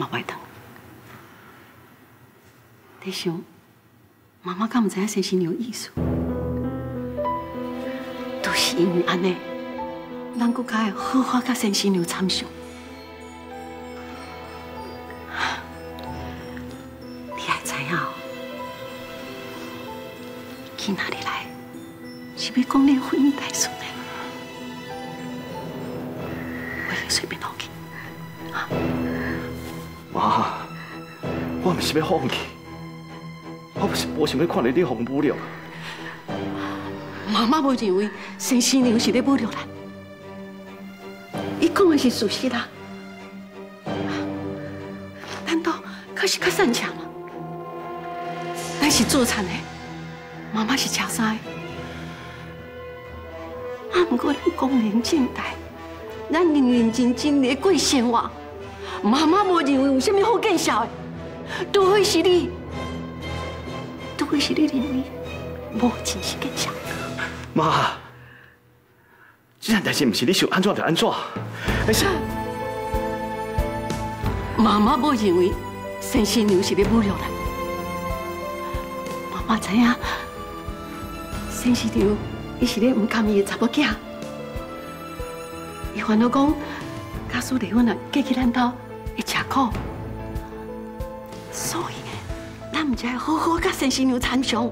嘛袂当。在想，妈妈敢唔知影先生有意思？就是因为安尼，咱国家的好花甲先生有参详。你还知影？去哪里来？是要讲恁婚姻大事呢？ 随便放弃，啊！妈，我唔是要放弃，我不是无想要看到你红母了。妈妈无认为先生娘是咧母了啦，伊讲的是事实啦。难道他是较善巧吗？咱是做产的，妈妈是吃山的，啊！不过咱光明正大。 咱认认真真的过生活，妈妈无认为有啥物好介绍的，除非是你认为无真实介绍。妈，这件代志唔是你想安怎就安怎，而是妈妈无认为先生娘是咧侮辱咱，妈妈知影先生娘伊是咧唔甘伊的查某囝。 伊烦恼讲，假使离婚了，嫁去咱家会吃苦，所以咱毋才会好好甲先生娘参详。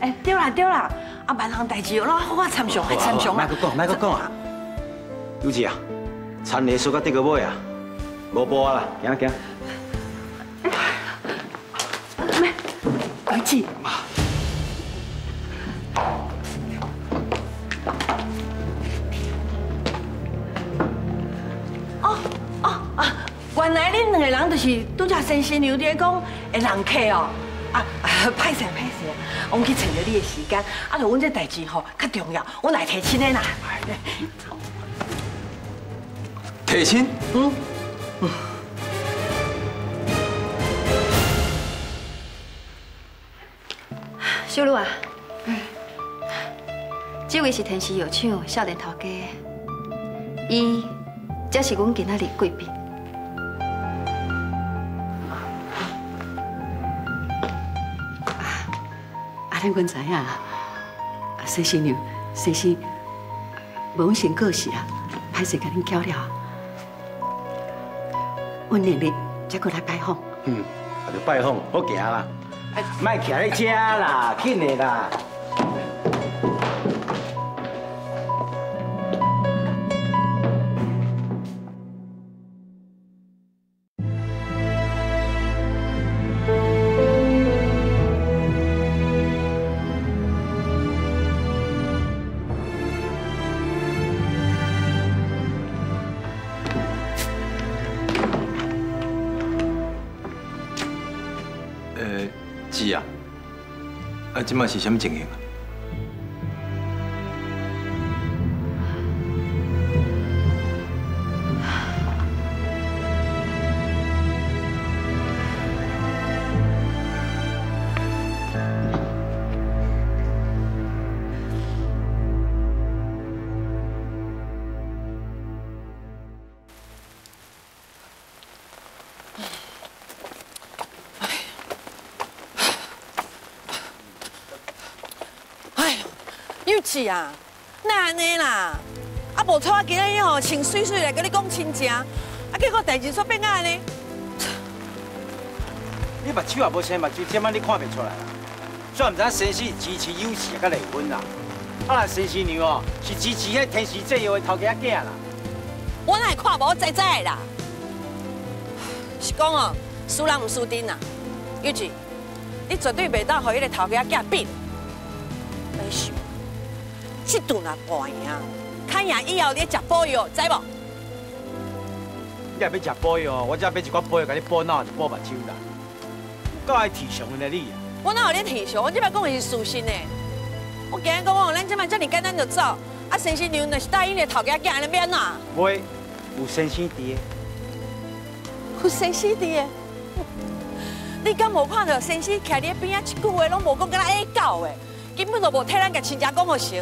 哎，对啦，啊，万项代志哦，咱好好参详，参详啊！莫阁讲啊！有志啊，田螺输到得个尾啊，无步啊啦，行。哎，有志。 原来恁两个人就是拄只先生娘在讲的人客哦，啊，歹势，我去趁着你的时间，啊，着阮这代志吼较重要，我来提亲的啦。提亲？嗯。小女啊，这位是天师药厂少年头家，伊才是阮今仔日贵宾。 咱阮知影啊，先生娘、先生无先过世啊，歹势甲恁交了啊。阮明日再过来拜访。就拜访，好行啦，莫徛咧遮啦，紧的啦。即卖是什么情形啊？是啊，那安尼啦，啊无错，今日吼穿水水来跟你讲亲情，啊结果代志煞变安尼。你目睭也无生目睭，点啊你看袂出来啦？煞唔知先生支持有志甲离婚啦，啊先生娘哦是支持迄天时制药的头家囝啦。我哪会看无知知啦？是讲哦，输人唔输阵啦，有志，你绝对袂当互迄个头家囝变。没想。 这顿啊，半赢，看赢以后你食补药，知无？你也要食补药，我只买一罐补药给你补脑，就补目睭啦。够爱提上的你。我哪有咧提上？我即摆讲的是事实呢。我今日讲哦，咱即摆遮尔简单就走，啊先生娘若是答应的头家囝，安尼要安哪？袂，有先生伫。有先生伫？你敢无看到先生徛伫边啊？一句话拢无讲，敢若爱狗的，根本就无替咱家亲戚讲好成。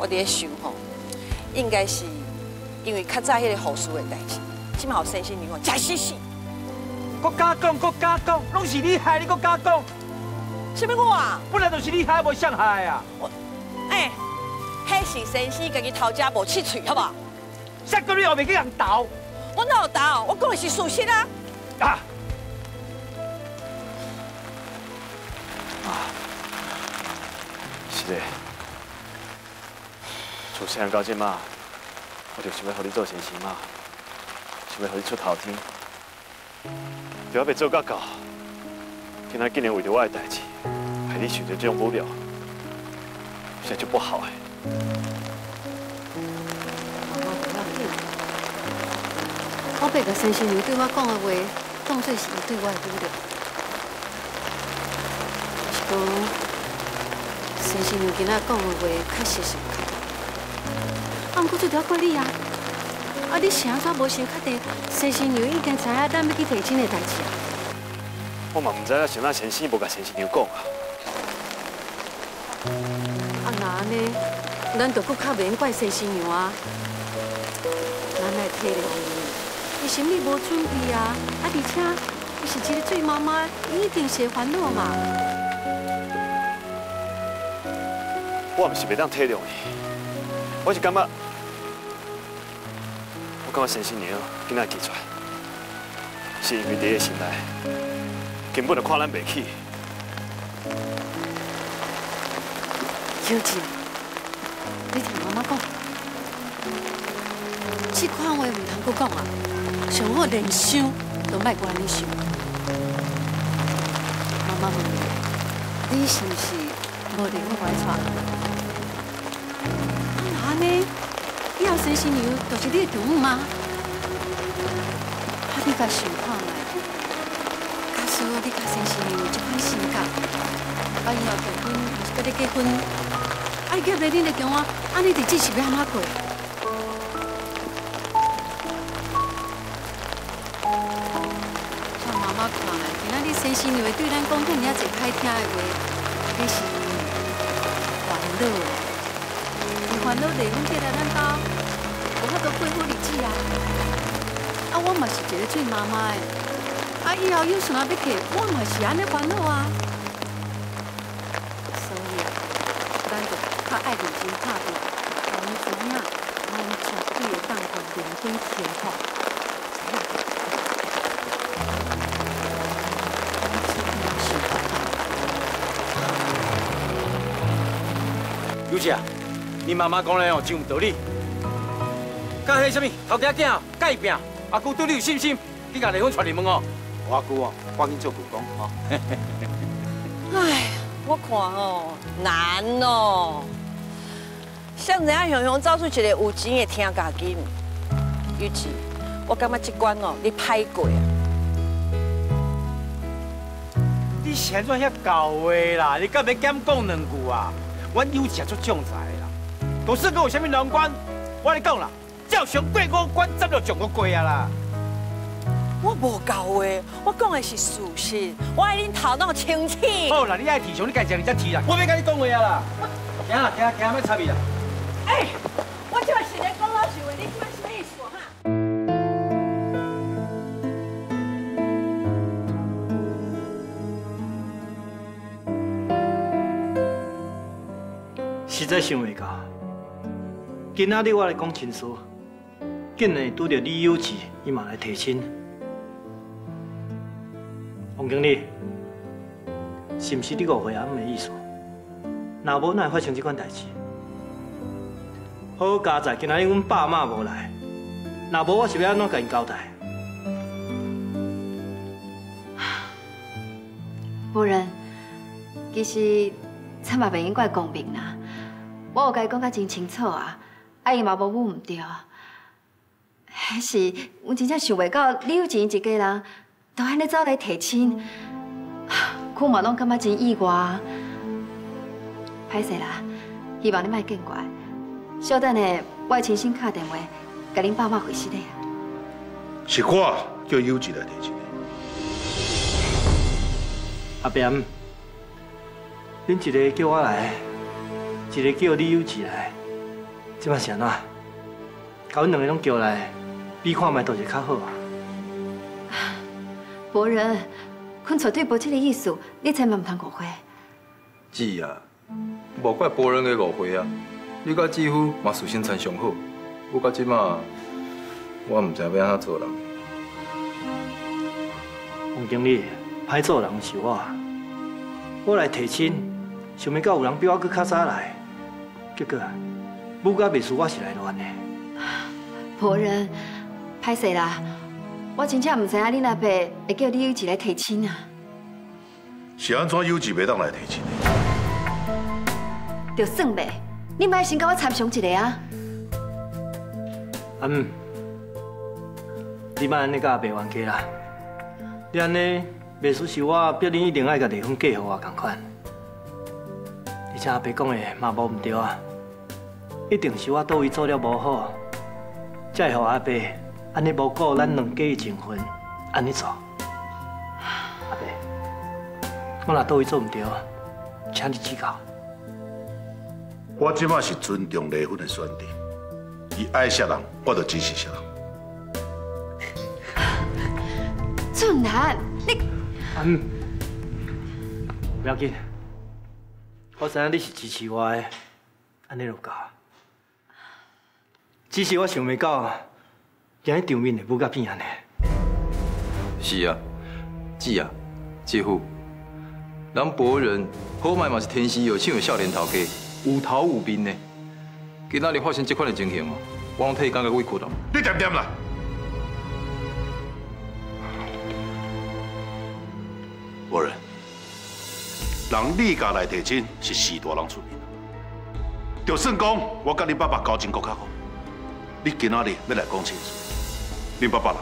我伫咧想吼，应该是因为较早迄个护士的代志，即嘛有先生你讲假死死，国家讲国家讲，拢是你害，你国家讲，什么我啊？本来就是你害，无谁害啊！哎，迄是先生家己头家无气嘴，好不好？谁叫你后面去人斗？我哪有斗？我讲的是事实啊！啊！ 是，从细汉到即马，我就想要和你做先生嘛，想要和你出头天，就还袂做到到，今仔竟然为着我的代志，害你受着这种无聊，实在就不好哎。我别个先生娘对我讲的话，当作是伊对我的无聊，是讲。 先生娘今仔讲的话，确实是有道理。啊，不过这条怪你啊！啊，你是安怎无先确定？先生娘已经知影咱要去提亲的代志啊！我嘛唔知影是哪先生无甲先生娘讲啊！啊，那安尼，咱就搁较免怪先生娘啊！咱来体谅伊，伊心里无准备啊！啊，而且伊是一个水妈妈，伊一定是会烦恼嘛。 我毋是袂当体谅伊，我是感觉，先生娘今仔提出来，是因为伫伊心内根本就看咱袂起。小姐，你听妈妈讲，这款话唔通阁讲啊，上好连想都莫安尼想。妈妈问你，你是毋是无离我怀揣？ 以后先生娘就是你的丈母吗？啊，你甲想看卖？假使你甲先生娘有这款性格，啊以后结婚还是跟你结婚，啊嫁袂恁的囝仔，安尼日子是要安怎过？像妈妈看嘞，今仔日先生娘对咱讲遐尔济歹听的话，你是烦恼。 烦恼地，阮嫁来咱家，无法度过好日子啊！啊，我嘛是一个做妈妈的，啊，以后有啥要嫁，我嘛是安尼烦恼啊。所以啊，咱就较爱认真打拼，咱知影，咱绝对会当把人生幸福。尤姐啊！ 你妈妈讲的哦，真有道理。甲迄什么头家囝改拼，阿舅对你有信心，你甲离婚传入门哦。我阿舅哦，赶紧做舅公哦。哎，我看哦，难哦。像人家雄雄走出一个有钱的听家金，尤其我感觉这关哦，你歹过啊。你先做遐厚的啦，你敢要减讲两句啊？阮有钱做将才。 董事跟有啥物难关？我来讲啦，照常过五关，怎就上个过啊啦？我无够的，我讲的是事实，我爱恁头脑清醒。好啦，你爱提上，你家讲你才提啦，我要跟你讲话啊啦。行啦，行行，别插伊啦。哎，我这是在讲我是为你做什么事哈？实在想袂到。 今仔日我来讲亲事，竟然拄到李有志，伊嘛来提亲。王经理，是毋是你误会阿姆的意思？若无，哪会发生这款代志？好佳哉，今仔日阮爸妈无来，若无我是要安怎甲因交代？夫人，其实咱嘛袂用怪公平啦，我有甲伊讲甲真清楚啊。 阿姨嘛无母唔对，迄是阮真正想袂到李有钱一家人都安尼走来提亲，我嘛拢感觉真意外。歹势啦，希望你莫见怪。稍等下，我亲身打电话甲恁爸妈回信的。是我叫有钱来提亲的。阿伯，恁一个叫我来，一个叫李有钱来。 这嘛是安怎？甲阮两个拢叫来，比看卖倒一个较好啊。博仁，阮绝对无这个意思，你千万唔通误会。姊啊，无怪博仁个误会啊，你甲姊夫嘛事先参上好，我到即马，我唔知要安怎做人。王经理，歹做人是我，我来提亲，想要到有人比我佫较早来，结果母甲秘书我是来乱的。 博仁，歹势啦！我真正唔知影恁阿爸会叫你有志来提亲啊。是安怎有志袂当来提亲的？就算袂，你莫先甲我参详一下啊。阿姆，你莫安尼甲阿爸冤家啦！你安尼袂输是我逼恁一定爱甲地方嫁互我同款。而且阿爸讲的嘛无毋对啊，一定是我倒位做了无好。 再互阿伯安尼无顾咱两家的情分，安尼做。阿伯，我若倒位做唔对，请你指教。我即马是尊重离婚的选择，伊爱啥人，我就支持啥人。俊男，你……嗯，不要紧，我知影你是支持我的，安尼就够。 只是我想袂到，今日场面会舞到变安尼。是啊，姊啊，姐夫，咱博仁好歹嘛是天生有像少年头家，有头有面的。今仔日发生这款的情形哦，我拢替伊感觉委屈了。你点点啦！博仁，人你家来提亲是四大人出面，就算讲我甲你爸爸交情搁较好。 你今仔日要来讲清楚，恁爸爸人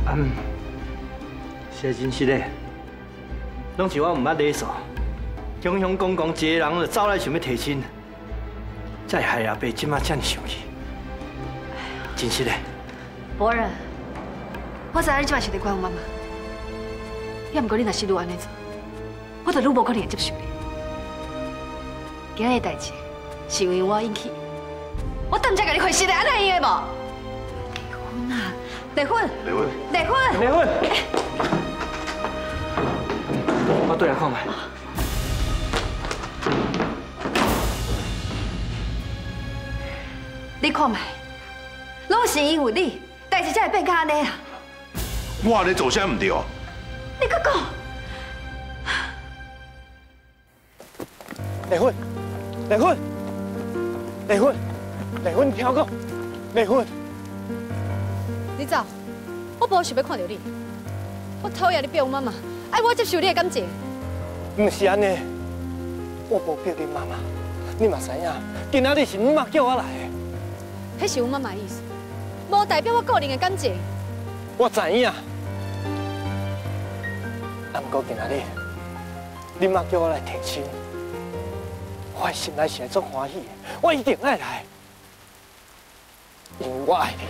呢？嗯，是真实嘞，拢是我唔捌理数，雄雄公公一个人就走来想要提亲，再害阿爸即马这么生气，真实嘞。博仁，我知你即马是在怪我妈妈，也毋过你若是愈安尼做，我就愈无可能接受你。今仔日代志。 是因为我引起，我等下甲你回信的，安尼用的无？离婚啊！离婚！离婚！离婚！离婚！我对人看卖。你看卖，拢是因为你，代志才会变到安尼啊！我安尼做啥唔对啊？你搁讲？离婚！离婚！ 离婚，离婚，听我讲，离婚。你走，我无想要看到你。我讨厌你逼我妈妈，哎，我接受你的感情。唔是安尼，我无逼你妈妈，你嘛知影，今仔日是你妈叫我来的。迄是我妈妈的意思，无代表我个人的感情。我知影，但不过今仔日，你妈叫我来提亲。 我心内是会足欢喜的，我一定爱来，因为我爱你。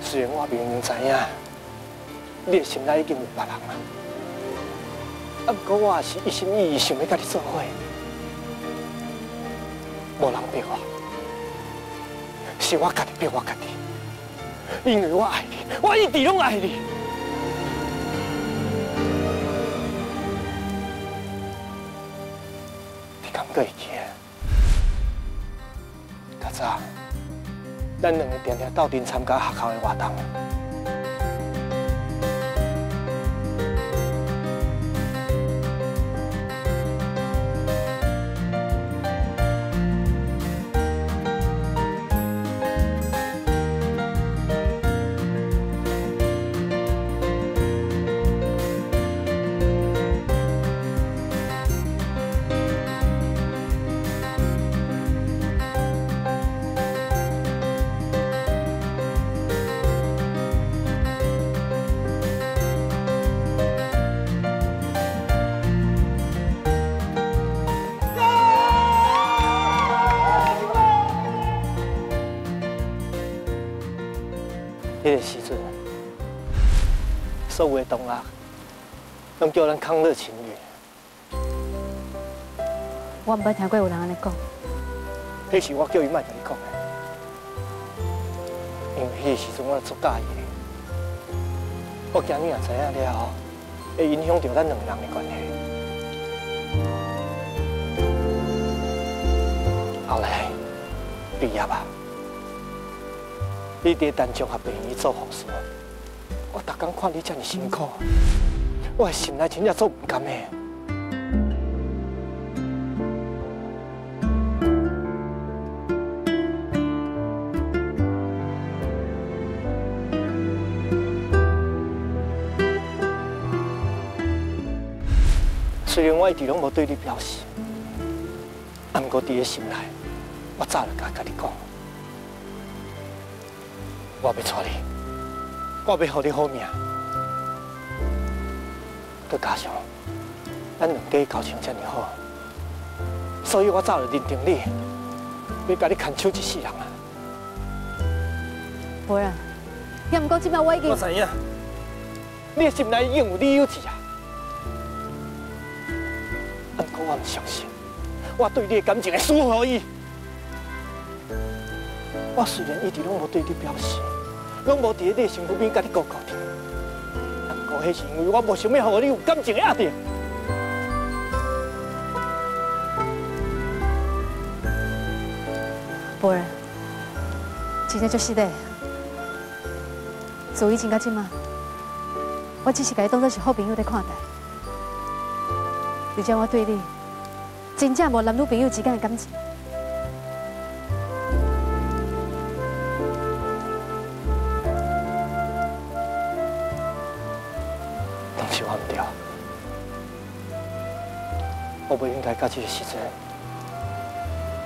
虽然我明明知影，你的心内已经有别人了，啊，不过我也是一心一意想要甲你做伙，无人逼我，是我家己逼我家己。 因为我爱你，我一直拢爱你。你敢过去啊？较早，咱两个常常斗阵参加学校的活动。迄个时阵，所有的同学，拢叫咱康乐情侣。我毋捌听过有人安尼讲。迄是我叫伊莫甲你讲的，因为迄时阵我足介意的。我惊你也知影了后，会影响到咱两个人的关系。后来毕业啊，你伫丹中学病院做护士。 我逐天看你这么辛苦，我心内真正做唔甘的。虽然我一直拢无对你表示，但过伫个心内，我早就甲你讲，我要娶你。 我要给你好命，再加上咱两家交情这么好，所以我早就认定你，要跟你牵手一世人啊。夫人，也唔过即摆我已经……我知影，你的心内已经有理由子啊。不过我唔相信，我对你的感情会输乎伊。我虽然一直拢无对你表示。 拢无伫你身躯边，甲你勾勾的。不过，迄是因为我无想要，互你有感情的压力。夫人，真正就是的。自以前到即嘛，我只是甲你当作是好朋友在看待。而且我对你，真正无男女朋友之间的感情。 我不应该到这个时阵，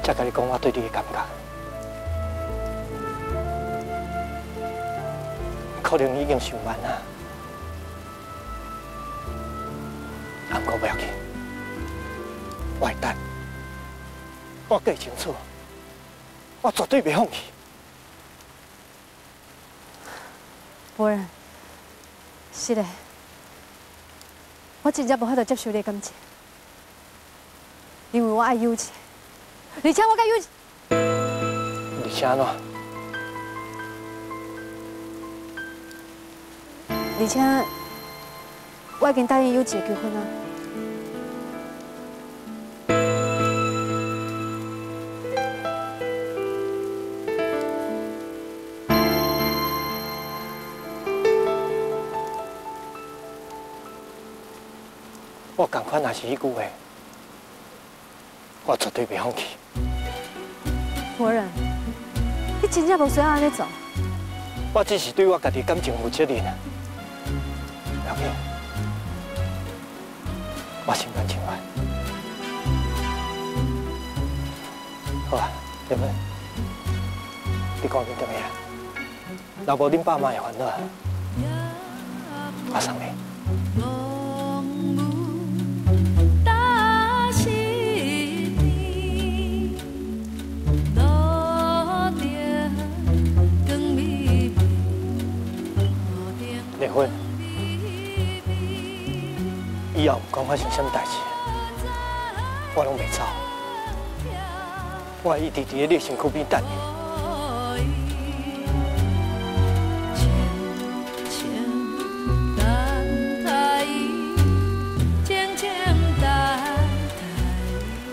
才跟你讲我对你的感觉。可能已经想晚了，但我不要紧，我会等，我计清楚，我绝对袂放弃。夫人，是的，我真正无法度接受你的感情。 因为我爱悠姐，而且我甲悠姐，而且喏，而且我已经答应悠姐结婚啊。我同款也是迄句话。 我绝对袂放弃。夫人，你真正无需要安尼做。我只是对我家己感情负责任啊。阿平，我心甘情愿。好啊，妹妹，你赶紧回去啊，若无恁爸妈会烦恼啊。我送你。 离婚以后唔管发生什么代志，我拢袂走，我一直伫你身躯边等你。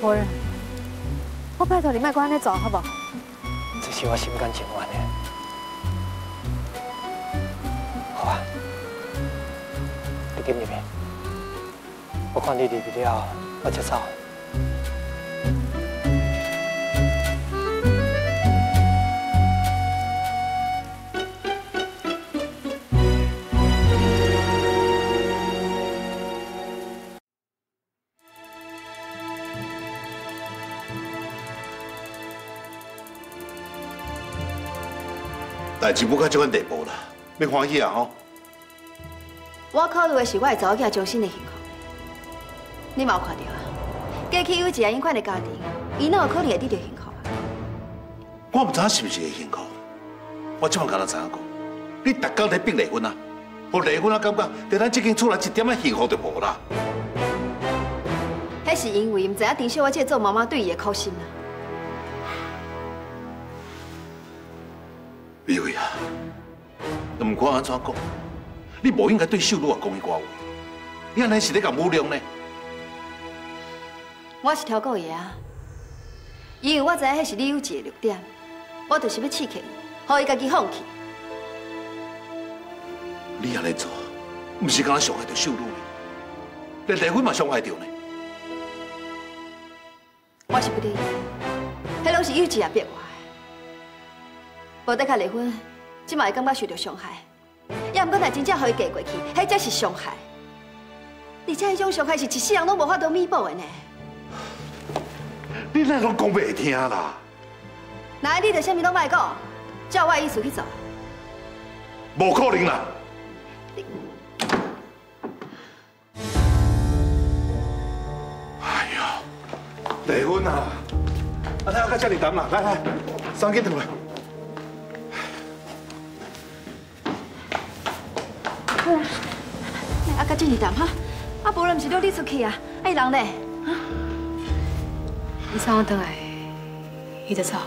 夫人，我拜托你莫阁安尼做好无？这是我心甘情愿的。 给你们，我看你离不了，我就走。代志不到这款地步啦，你欢喜啊吼！ 我考虑的是我的查某囝终身的幸福，你嘛有看到啊？过去有一个因款的家庭，伊哪有可能会得到幸福啊？我唔知是不是会幸福，我只么敢若知影讲，你逐工在逼离婚啊，无离婚啊感觉，对咱这间厝内一点仔幸福都无啦。迄是因为唔知影丁小我这做妈妈对伊的苦心啦。 李慧啊，都唔管安怎讲，你无应该对秀女啊讲迄句话，你安尼是咧甲侮辱呢？我是超过伊啊，因为我知影迄是你有一个弱点，我就是要刺激伊，让伊家己放弃。你安尼做，唔是敢若伤害到秀女呢？连离婚嘛伤害到呢？我是不理伊，迄拢是幼稚啊逼我。 无得甲离婚，即嘛会感觉受到伤害，也毋过若真正互伊嫁过去，迄才是伤害。而且迄种伤害是一世人拢无法度弥补的呢。你哪拢讲袂听啦？那你着啥物拢莫讲，照我意思去做。无可能啦！哎呀，离婚啊！阿太，我甲这里谈啦，来来，送去转来。 来，阿甲进去谈哈，阿无人毋是约你出去啊，伊人呢？啊，你送我回来，伊就走，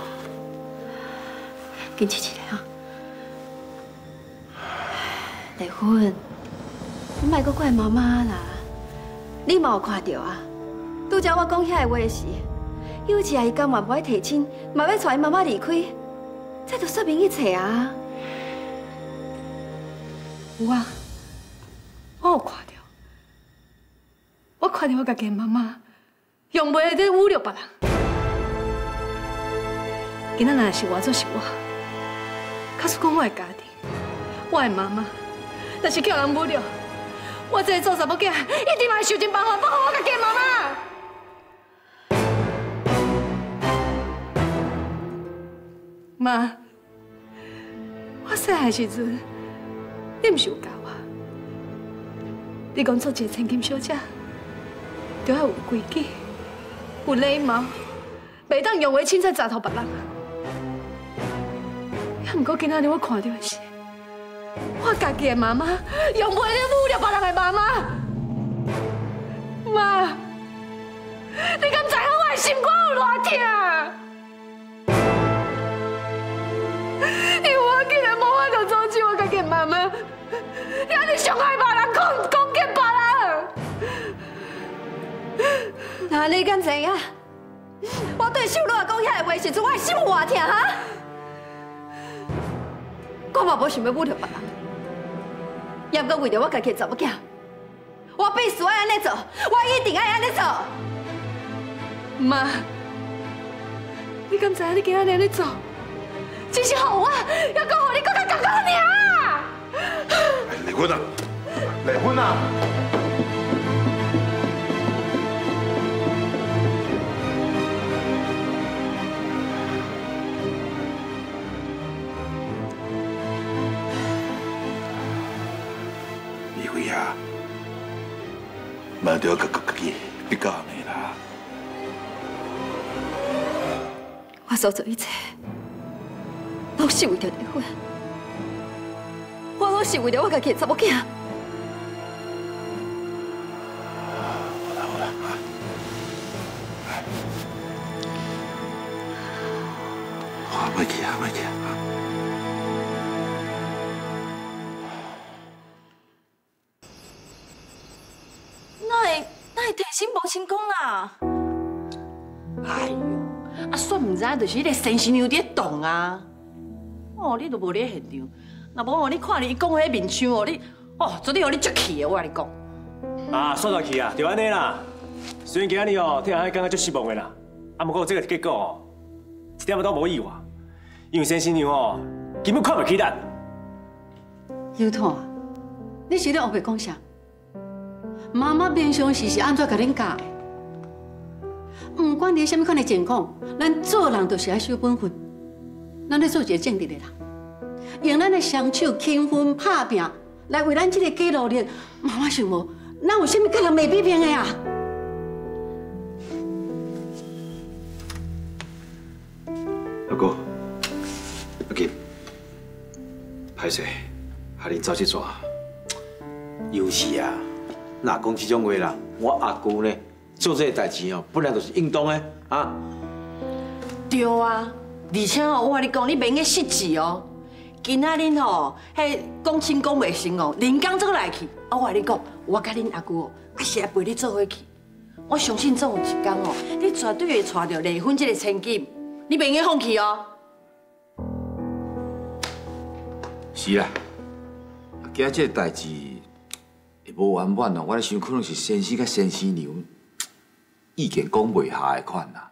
紧起起来哈。离婚，你莫阁怪妈妈啦，你嘛有看到啊？拄则我讲遐个话时，幼稚阿姨甘愿无爱提亲，嘛要带伊妈妈离开，这就说明一切啊。有啊。 我有看到，我看到我家己妈妈用袂得侮辱别人。今仔若是我做是我，假使讲我的家庭，我的妈妈，若是叫人侮辱，我这个做查某囝一定嘛想尽办法保护我家己妈妈。妈，我细汉时阵，你毋是有教？ 你讲做一个千金小姐，就要有规矩、有礼貌，袂当用话凊彩糟蹋别人。也毋过今仔日我看到的是，我家己的妈妈用话咧侮辱别人的妈妈。妈，你敢知影我的心肝有偌痛？因为我竟然无法度阻止我家己的妈妈，你安尼伤害别人，讲。 那你敢知影？我对秀女讲遐个话时阵，我的心有偌痛哈？我嘛无想要侮辱别人，也毋过为着我家己的查某囝，我必须要安尼做，我一定要安尼做。妈，你敢知影你今仔日咧做，只是互我，还阁互你更加艰苦尔。离婚啊！离婚啊！ 嘛，就要自己比较你啦。我所做一切，拢是为着离婚，我拢是为着我家己的查某囝。好啦好啦，来，好，别去啊，别去啊。 心无成功啦！哎呦，啊，煞唔知就是迄个先生娘伫咧动啊！哦，你都无咧现场，那无哦，你看你伊讲迄面相哦，你哦，昨日哦你足气的，我甲你讲。啊，煞到气啊，就安尼啦。虽然今日哦，替人感觉足失望的啦，啊，不过这个结果哦，一点都无意外，因为先生娘哦根本看袂起咱。尤通，你是咧后白讲啥？ 妈妈平常时是安怎甲恁教的？不管你什么款的情况，咱做人就是爱守本分。咱咧做一个正直的人，用咱的双手勤奋打拼来为咱这个家努力。妈妈想无，咱有啥物甲人袂比拼的啊？老公，阿金，歹势，害恁走这逝。有时啊，哪讲这种话啦？我阿姑呢做这代志哦，本来就是应当的啊。对啊，而且哦，我跟你讲，你袂用失志哦。今仔日吼，迄讲亲讲袂成哦，人工做来去。啊，我跟你讲，我甲恁阿姑哦，还是来陪你做伙去。我相信总有一天哦，你绝对会娶到离婚这个千金，你袂用放弃哦。 是啦，今仔这代志会无完满哦，我咧想可能是先生甲先生娘意见讲袂合的款啦。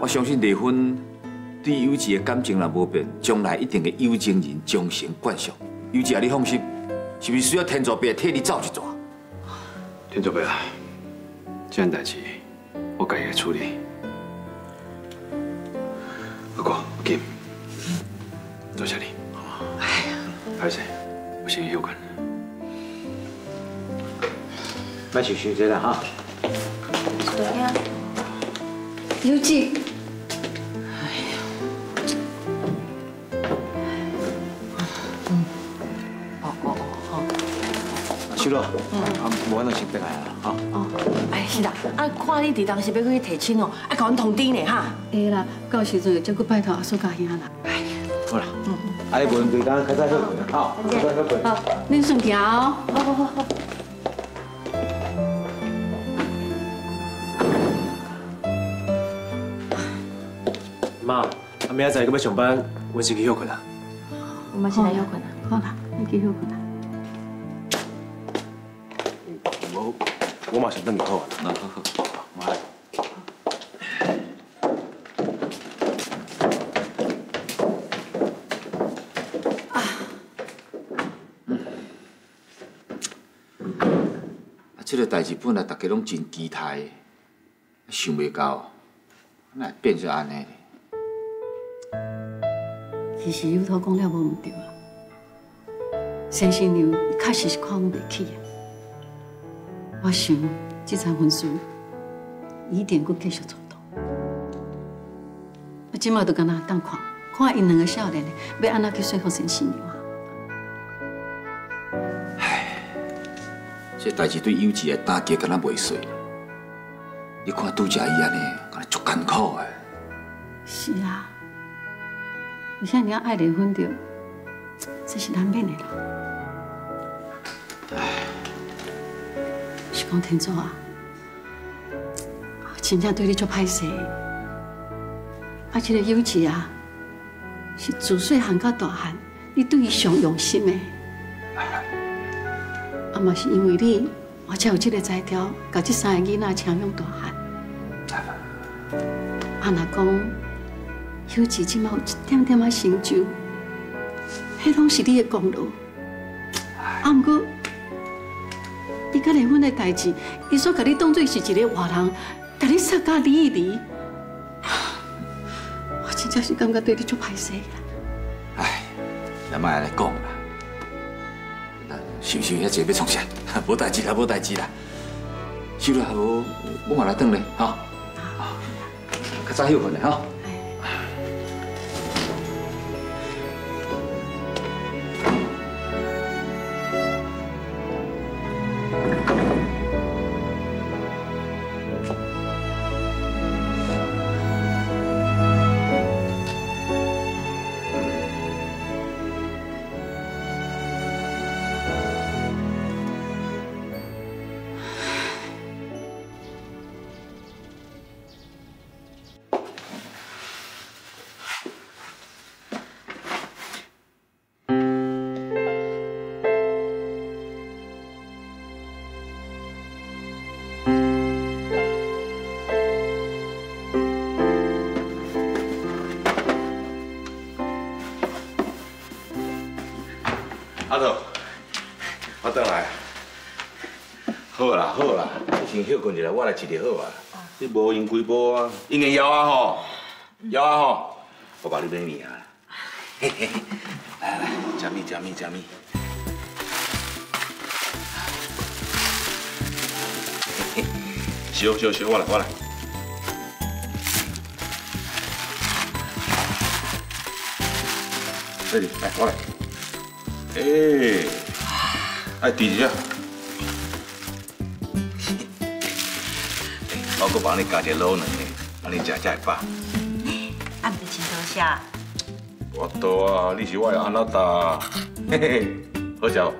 我相信离婚对友志的感情若无变，将来一定会有情人终成眷属。友志啊，你放心，是毋是需要天助伯替你走一逝？天助伯啊，这件代志我家己会处理。阿哥，金，多谢你。 哎呀，歹势，我先休困，莫想伤济啦哈。对呀，尤其，哎呀，好，小罗，啊，无咱就先别来啦，哈。哦，哎，是啦，啊，看你伫当时要去提亲哦，啊，甲阮通知呢哈。会啦，到时阵再去拜托阿叔家兄啦。哎呀，好啦。 哎，文队长，开始休困，好，开始休困。好，恁顺行哦。好好好好。妈，阿明仔载要上班，我先去休困啦。我嘛先来休困啦。好啦，你去休困啦。我马上等你好啊。那好好，妈来。 这个代志本来大家拢真期待，想袂到，哪会变成安尼咧？其实有头讲了无毋对啦，先生娘确实是看阮袂起啊。我想这场婚事一定阁继续做到。啊，即马就干那当看，看因两个少年要安怎去说服先生娘。 这代志对友志的打击，敢若袂小。你看拄则伊安尼，敢若足艰苦的。是啊，而且你要爱离婚着，这是难免的啦。唉，是讲天主啊，真正对你足歹势。啊，这个友志啊，是自细汉到大汉，你对伊上用心的。 啊，嘛是因为你，我才有这个才调，把这三个囡仔抚养大汉。啊，若讲有志即马有一点点仔成就，迄拢是你的功劳。啊，毋过伊甲离婚的代志，伊煞把你当作是一个外人，把你杀甲离离，我真正是感觉对你足歹势啦。哎，咱莫安尼讲啦。 想想遐济要创啥？无代志啦，无代志啦。收了，无我嘛来转咧，哈。好，较早休困咧，哈。休困一下，我来饲就好啊。你无用几波啊，已经枵啊吼，枵啊吼，我帮你买面啊。嘿嘿，来来，吃面吃面吃面。嘿嘿，烧烧烧，我来我来。这里来我来。哎，哎，弟弟，我阁帮你加一卤卵呢，安尼食才会饱。啊，唔是多少？我多啊，你是我的阿老大，嘿嘿，好食哦。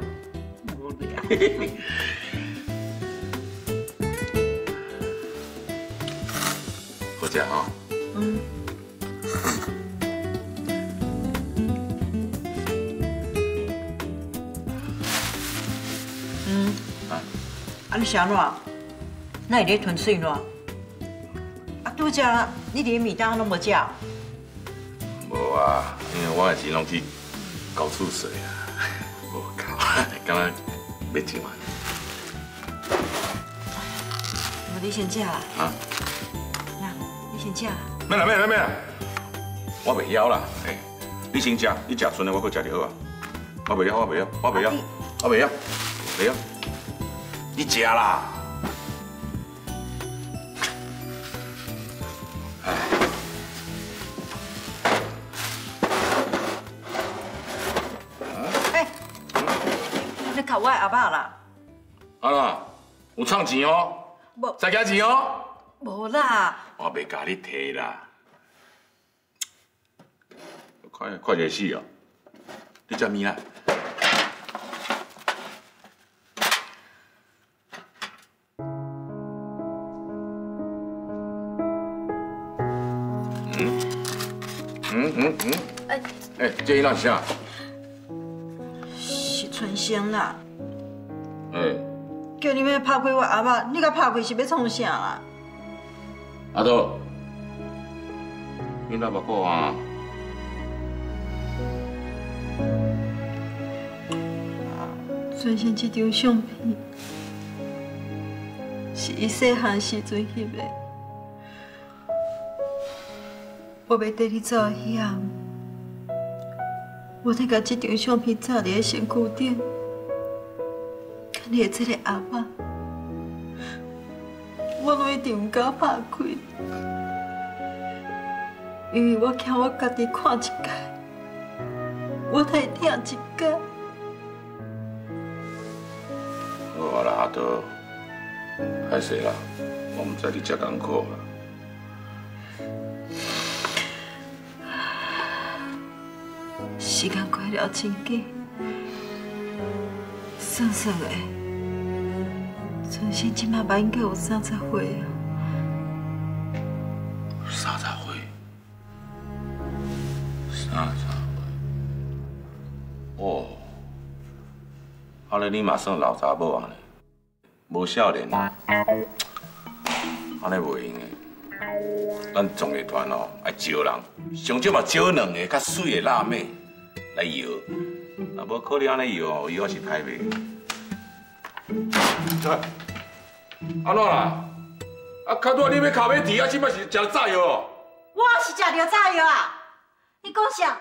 无聊。好食哈。嗯。 啊！你啥喏？那会伫吞水喏？啊，拄只你连米当拢无食？无啊，因为我的钱拢去搞厝水啊，无搞，敢若袂上啊。无你先食啦。啊？那，你先食啦。咩啦！我袂枵啦，哎，你先食，你食剩的我搁食就好啊。我袂枵。你食啦！哎，哎，你搞我阿爸啦！阿啦，有创钱哦，无再加钱哦，无啦，我袂甲你提啦。快些死哦！你食面啦！ 哎，这伊那是啥？是春生啦。哎，叫你要拍开我阿爸，你甲拍开是要创啥啦？阿杜，你来别哭啊！春生这张相片是伊细汉时阵翕的，我袂缀你做遐。 我得把这张相片照在身躯顶，看你的这个阿爸，我拢一定唔敢拍开，因为我惊我家己看一届，我太痛一届。好啦，阿多，歹势啦，我唔知你这艰苦啦。 时间过了真紧，算算的，春生今嘛蛮够有30岁啊！30岁，哦，阿咧你嘛算老查某啊呢，无少年啊，安尼袂用的。 咱综艺团哦，爱招人，上少嘛招两个较水的辣妹来摇，那无可能安尼摇哦，摇也是太袂。安怎啦？啊，较早你要卡尾甜，啊，即摆是食炸药哦。我是食着炸药啊！你讲啥？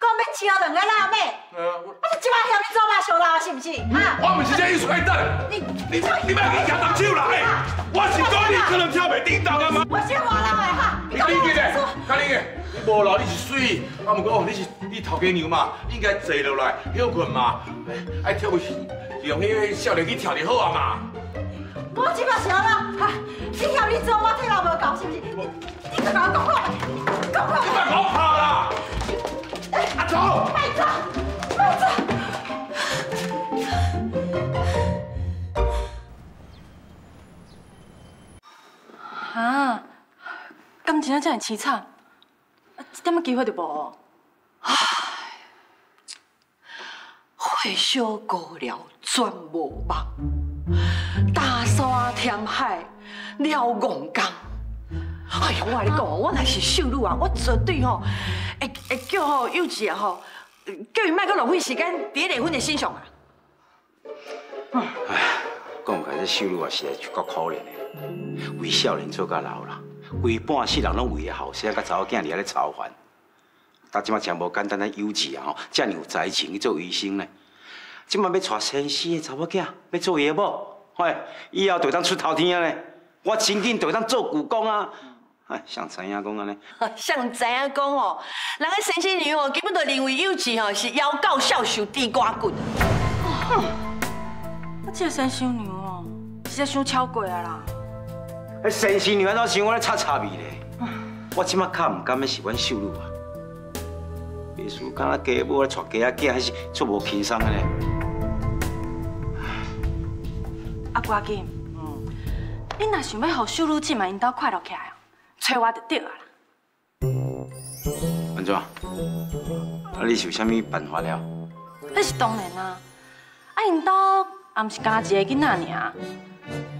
讲要招两个辣妹？啊，即摆嫌你做嘛上老是毋是？啊！我毋是这意思，等你卖去举动手啦，嘿！ 我是讲你可能听袂叮当啊嘛！我先话人话哈，你讲你咧，讲你咧，你无啦，你是水，啊毋过哦，你头家娘嘛，应该坐落来休困嘛，爱跳舞用迄个少年去跳就好啊嘛。我即摆是安怎？哈，你嫌你做我体力无够是毋是？你去甲我讲话，讲话。你别讲怕啦！阿祖，快走，快走！ 啊，感情啊，真系凄惨，啊，一点仔机会都无，唉，火烧高粱全无望，大山填海了戆工。哎呀，我跟你讲哦，我若是秀女啊，我绝对吼会叫吼幼稚啊吼，叫伊莫阁浪费时间伫离婚的身上啊。唉，讲起来这秀女啊，实在是够可怜的。 为少年做甲老啦，规半世人拢为个后生甲查某囝伫遐咧操烦。但即摆真无简单咧，幼稚啊吼，遮尔有才情去做医生咧。即摆要娶先生个查某囝，要做伊个某，嘿，以后就当出头天啊咧。我真紧就当做舅公啊！哎，像知影讲安尼，像知影讲哦，人个先生娘哦，根本就认为幼稚吼是妖教小受地瓜骨。啊，这个先生娘哦，实在伤超过啊啦。啊，先生娘安怎想我咧插插味咧？我即马较唔甘要是阮秀女啊。秘书敢若家母咧娶家仔，还是出无轻松个咧？啊，赶紧，你若想要让秀女即马因兜快乐起来，找我就对啊啦。安怎？啊，你是有啥物办法了？ 那是当然啊！啊，因兜也毋是干一个囡仔尔，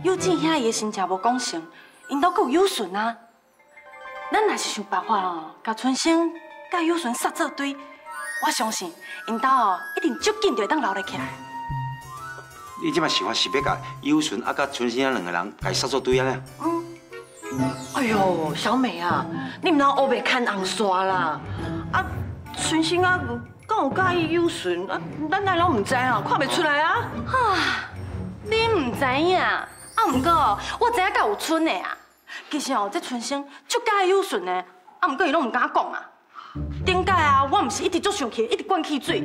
有进遐伊个心情无讲成，因兜阁有有顺啊。咱若是想办法哦，甲春生、甲有顺杀做堆，我相信因兜哦一定足紧就会当留得起来。你即摆想法是要甲有顺啊甲春生啊两个人家杀做堆安尼？哎呦，小美啊，你毋通乌白牵红线啦！啊，春生啊。 敢有介意有顺啊？咱内拢唔知啊，看袂出来啊！啊，你唔知影啊？啊，唔过我知影介有春的啊。其实哦，这春生足介意有顺的，啊，唔过伊拢唔敢讲啊。顶届啊，我唔是一直足生气，一直灌汽水，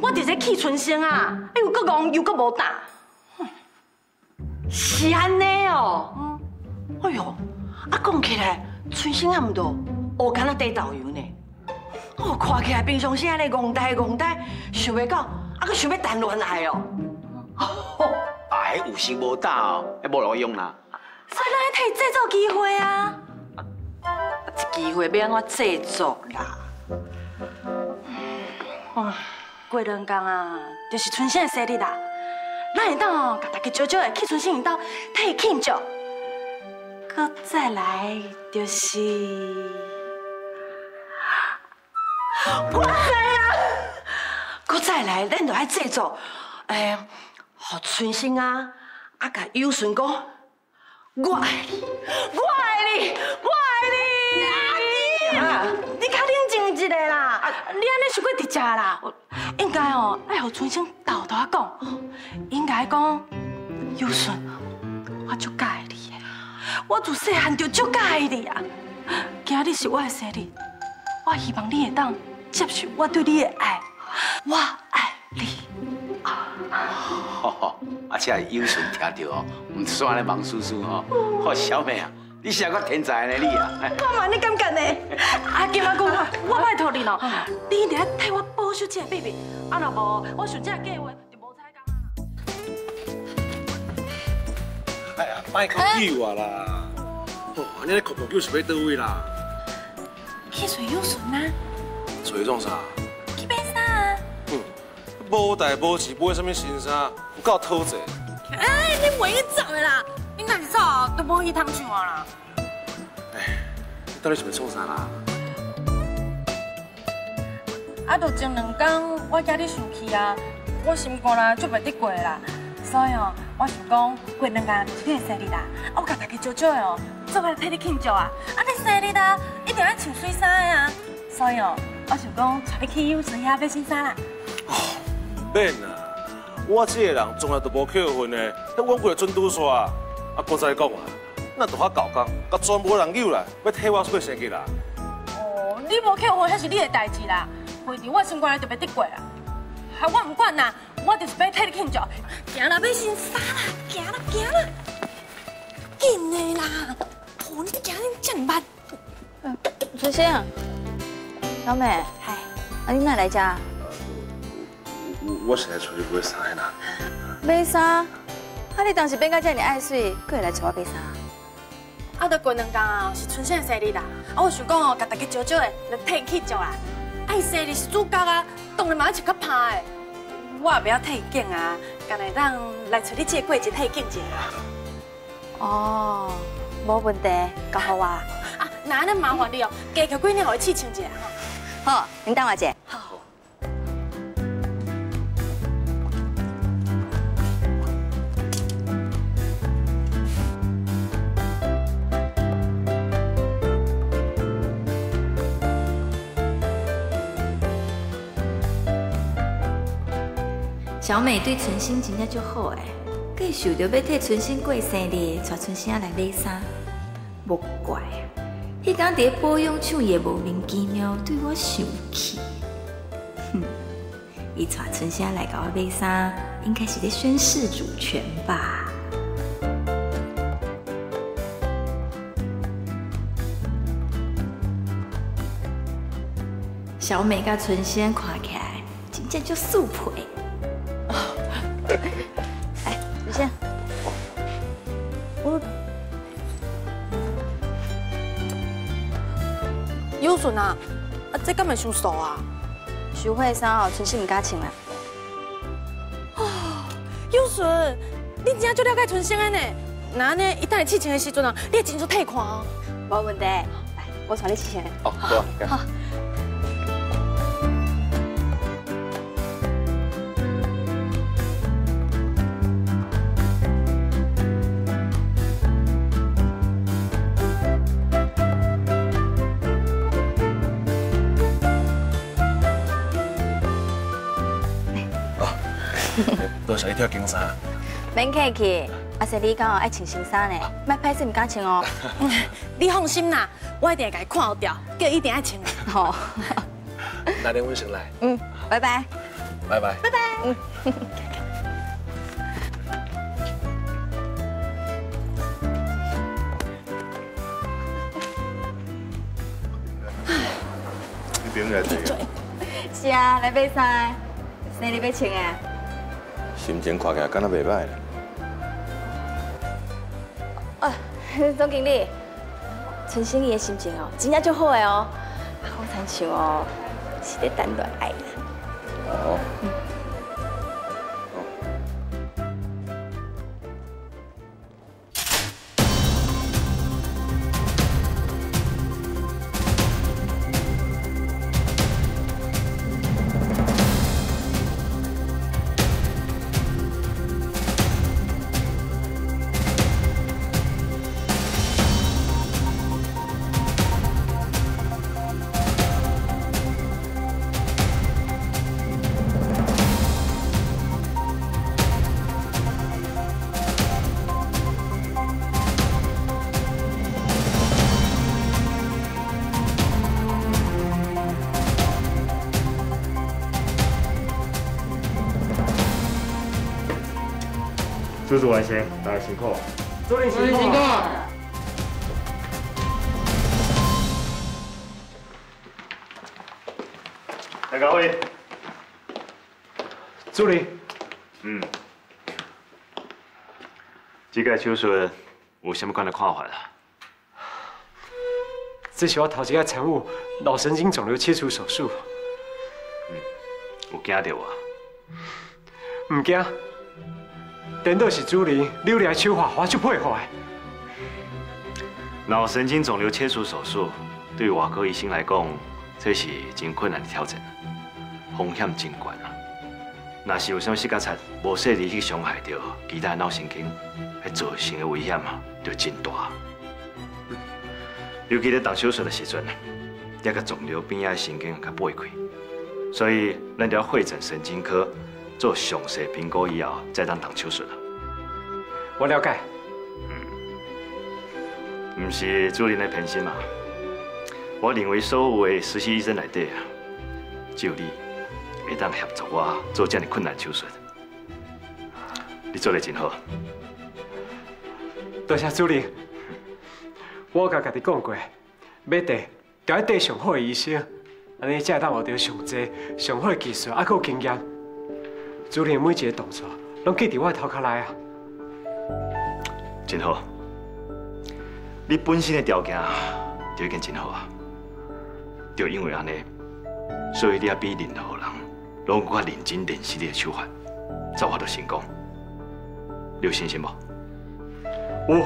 我直接气春生啊，哎呦，佫戆又佫无胆。是安尼哦。哎呦，啊，讲起来，春生啊，唔多，学敢若地导游呢。 我看起来平常时安尼戆呆戆呆，想袂到，啊，佫想要谈恋爱哦。哎，有时无胆哦，也无路用啦。所以咱要替伊制造机会啊。啊，这机会要安怎制作啦？过两天啊，就是春生的生日啦。咱会当哦，甲大家少少的去春生因兜替伊庆祝。佮再来就是。 我知啊，佮再来，咱就爱制作，互春生啊，啊，甲有顺讲，我爱你，我爱你，我爱你。啊，你较冷静一下啦，你安尼是过直接啦，应该哦，爱互春生豆豆讲，应该讲，有顺，我足介意你，我自细汉就足介意你啊，今日是我的生日，我希望你会当。 接受我对你的爱，我爱你。啊，这有顺听到哦，唔是安尼忙叔叔哦。哦，小妹啊，你是个天才呢你啊！我嘛，你感觉呢？啊，今仔讲话，我拜托你咯，你一定要替我保守这个秘密。啊，若无，我顺这个计划就无采工啊！哎呀，别靠救我啦！哦，你咧靠救是要倒位啦？去找有顺啊！ 找创啥？去买衫啊！无代无志买什么新衫，有够讨债。哎，你袂去走的啦！你哪是走啊？都无去通想啊啦！哎，你到底想要创啥啦？啊，就前两天我家你生气啊，我心肝啦就袂得过啦，所以哦，我想讲过两天就是你的生日啦，我甲大家少少的哦，做伙替你庆祝啊！啊，你生日啦，一定要穿水衫的啊！所以哦。 我想讲，带你去有顺遐买新衫啦。哦，免啦，我这个人从来都无扣分的，那我过来准拄煞啊。啊，我再讲啊，咱就遐搞工，甲全部人扭来，要替我过生日啦。哦，你无扣分，遐是你的代志啦。反正我心肝内就袂得过啦。啊，我唔管啦，我就是要替你庆祝。行啦，买新衫啦，行啦，行啦，紧的啦，婆你行真慢。春生啊。 小美，嗨，啊，你哪来家啊？我现在出去买衫啦。买衫？啊，你当时变到这么爱水，搁会来找我买衫？啊，都过两天啊，是春生的生日啦。啊，我想讲哦，甲大家少少的来替伊庆祝啦。啊，伊生日是主角啊，当然嘛是较怕的。我也不要替伊敬啊，干来咱来找你借过节替伊敬一下。哦，无问题，够好啊。啊，那恁麻烦你哦，加个几领互伊试穿一下哈。 好，你等我姐。好。小美对春生真正足好诶，计想着要替春生过生日，带春生来买衫，莫怪。 迄天伫保养厂也莫名其妙对我生气，哼！伊带春生来甲我买衫，应该是在宣示主权吧。 小美甲春仙看起来真正就素皮。哎，春仙，有顺啊，啊这敢会伤素啊？徐慧珊哦，春仙唔敢穿啦。哦，有顺，你真就了解春仙安尼，那呢，一旦你试穿的时阵啊，你会真出退看哦。冇问题，来，我带你试穿。哦，好啊。 多谢你替我拣衫，免客气。阿说你讲哦，爱穿新衫呢，莫歹势唔敢穿哦。你放心啦，我一定会甲伊看好掉，叫伊一定爱穿。好，哪天我先来。嗯，拜拜。拜拜。拜拜。嗯。你点来这个？是啊，来买衫，哪里要穿啊？ 心情看起来敢若袂歹咧。啊，总经理，陈心怡的心情哦，真正足好诶哦。我参想哦，是咧谈恋爱啦。哦。叔叔万先，大家辛苦，祝你辛苦。大家好，助理，嗯，这个手术有什么款的看法啦？这是我头一个参与脑神经肿瘤切除手术。嗯，有惊到我？唔惊。 等到是主任留来手法，我就配合的。脑神经肿瘤切除手术对外科医生来讲，这是真困难的挑战，风险真高啊！若是有啥事干出，无细致去伤害到其他脑神经，会造成的危险啊，就真大。尤其在动手术的时阵，这个肿瘤边仔的神经较掰开，所以咱就要会诊神经科。 做详细评估以后，再当动手术啦。我了解。嗯，唔是主任的偏心啊。我认为所有的实习医生内底啊，只有你会当协助我做这样困难手术。你做得真好。多谢主任。我甲家己讲过，要得就要得上好的医生，安尼才会当学到上济、上好的技术，还佫经验。 主任每一个动作，拢记伫我头壳内啊！真好，你本身的条件就已经真好啊！就因为安尼，所以你也比任何人拢更认真练习你的手法，才有法度成功。你有信心无？有。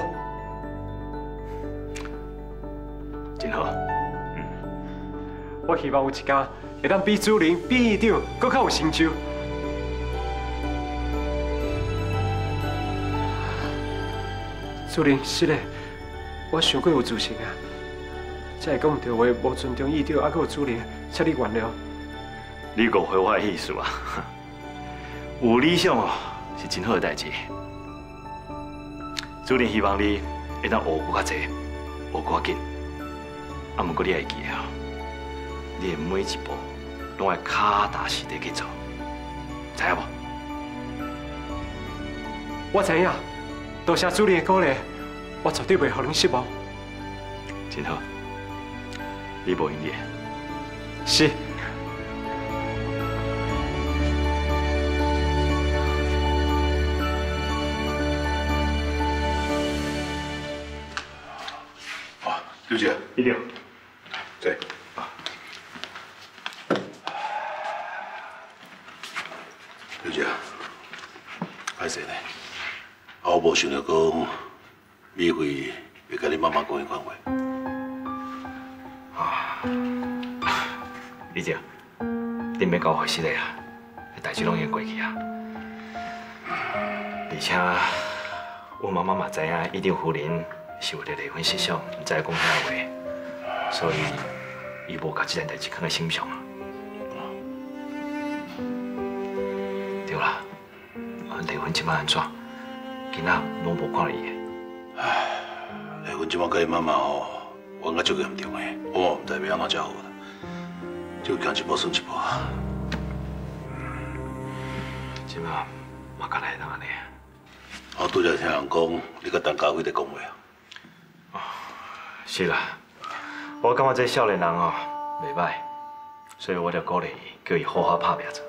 真好。嗯，我希望有一天会当比主任、比院长更较有成就。 主任，是嘞，我伤过有自信啊，才会讲唔对话，无尊重意着，还佫有主任，请你原谅。你误会我的意思啊！有理想哦，是真好的代志。主任希望你会当学搁较侪，学搁较紧。啊，不过你要记啊，你的每一步拢要脚踏实地去做，知影无？我知影，多谢主任的鼓励，我绝对袂让恁失望。真好，你无用力。是。 刘姐，一定，对啊。刘姐，歹势呢，我无想到讲美惠会甲你妈妈讲迄款话。啊，李姐，你免甲我回失礼啊，迄代志拢已经过去啊。而且，我妈妈嘛知影一定夫人。 是为了离婚协商，唔知讲啥话，所以伊无甲这件代志放在心上啊。对啦，离婚即摆安怎？囡仔拢无看伊个。唉，离婚即摆甲伊妈妈吼，冤家足严重诶，我唔知要安怎才好啦。就行一步算一步啊。即摆嘛敢来当安尼？我拄则听人讲，你甲陈家辉在讲话啊。 是啦，我感觉这少年人哦，袂歹，所以我着鼓励伊，叫伊好好打拼者。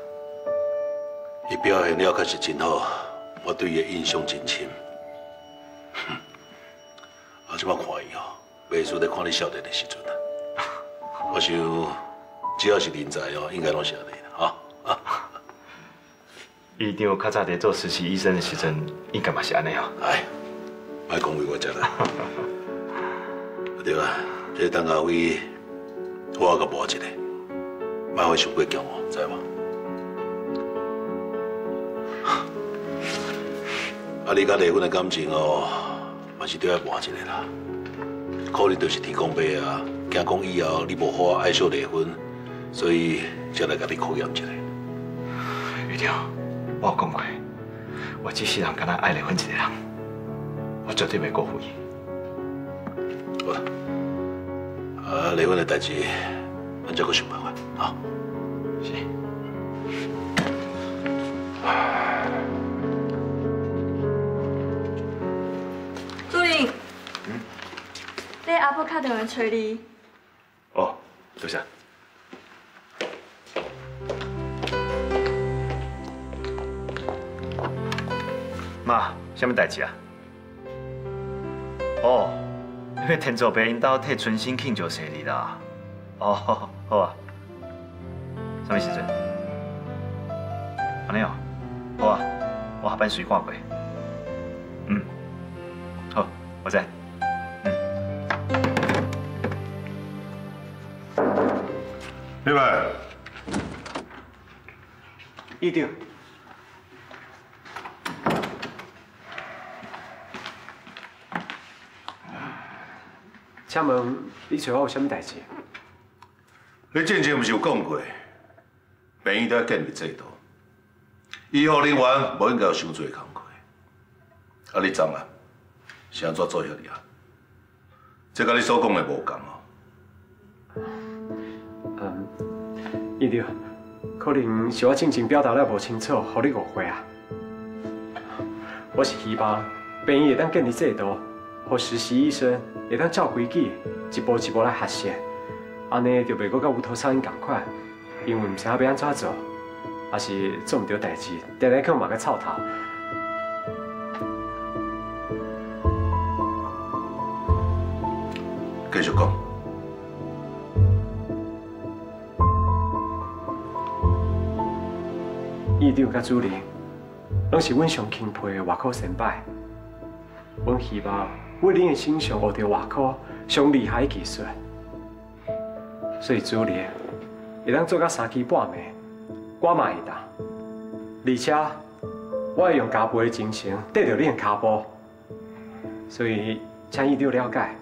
伊表现了确实真好，我对伊的印象真深。哼，我即摆看伊哦，袂输在看你少年的时阵啊。我想，只要是人才哦，应该拢是安尼啦，哈啊。伊丈较早在做实习医生的时阵，应该嘛是安尼哦。哎，别讲为我遮啦。对啦，这陈家辉，我也甲磨一下，莫会伤过强哦，知无？啊，你甲离婚的感情哦，嘛是都要磨一下啦。可能就是天公伯啊，惊讲以后你无好爱惜离婚，所以才来甲你考验一下。雨婷，我有讲过，我这世人敢若爱离婚一个人，我绝对袂辜负伊。 好啦，啊，离婚的代志，咱再去想办法，好。是。主任，你阿婆打电话找你。哦，多谢。妈，什么代志啊？哦。 因为天祖伯因兜替春心庆祝生日啦，哦，好啊，什么时阵？安尼哦，好啊，我下班随看过。嗯，好，我知。嗯。李伟，一定。 请问你找我有啥物代志？你之前毋是有讲过，病院都要建立制度，医护人员无应该有伤侪工课。啊，你怎啊？是安怎做遐哩啊？这甲你所讲的无同哦。伊着可能是我之前表达了无清楚，互你误会啊。我是希望病院会当建立制度。 和实习医生会当照规矩，一步一步来学习，安尼就袂阁甲乌头苍蝇同款，因为毋知影要安怎做，也是做毋到代志，定定去骂个臭头。继续讲。院长甲主任，拢是阮上钦佩的外科先辈，阮希望。 为恁的身上学着外科上厉害的技术，所以主任会当做到三更半暝，我嘛会当。而且我会用加倍的精神跟着恁的脚步，所以请伊着了解，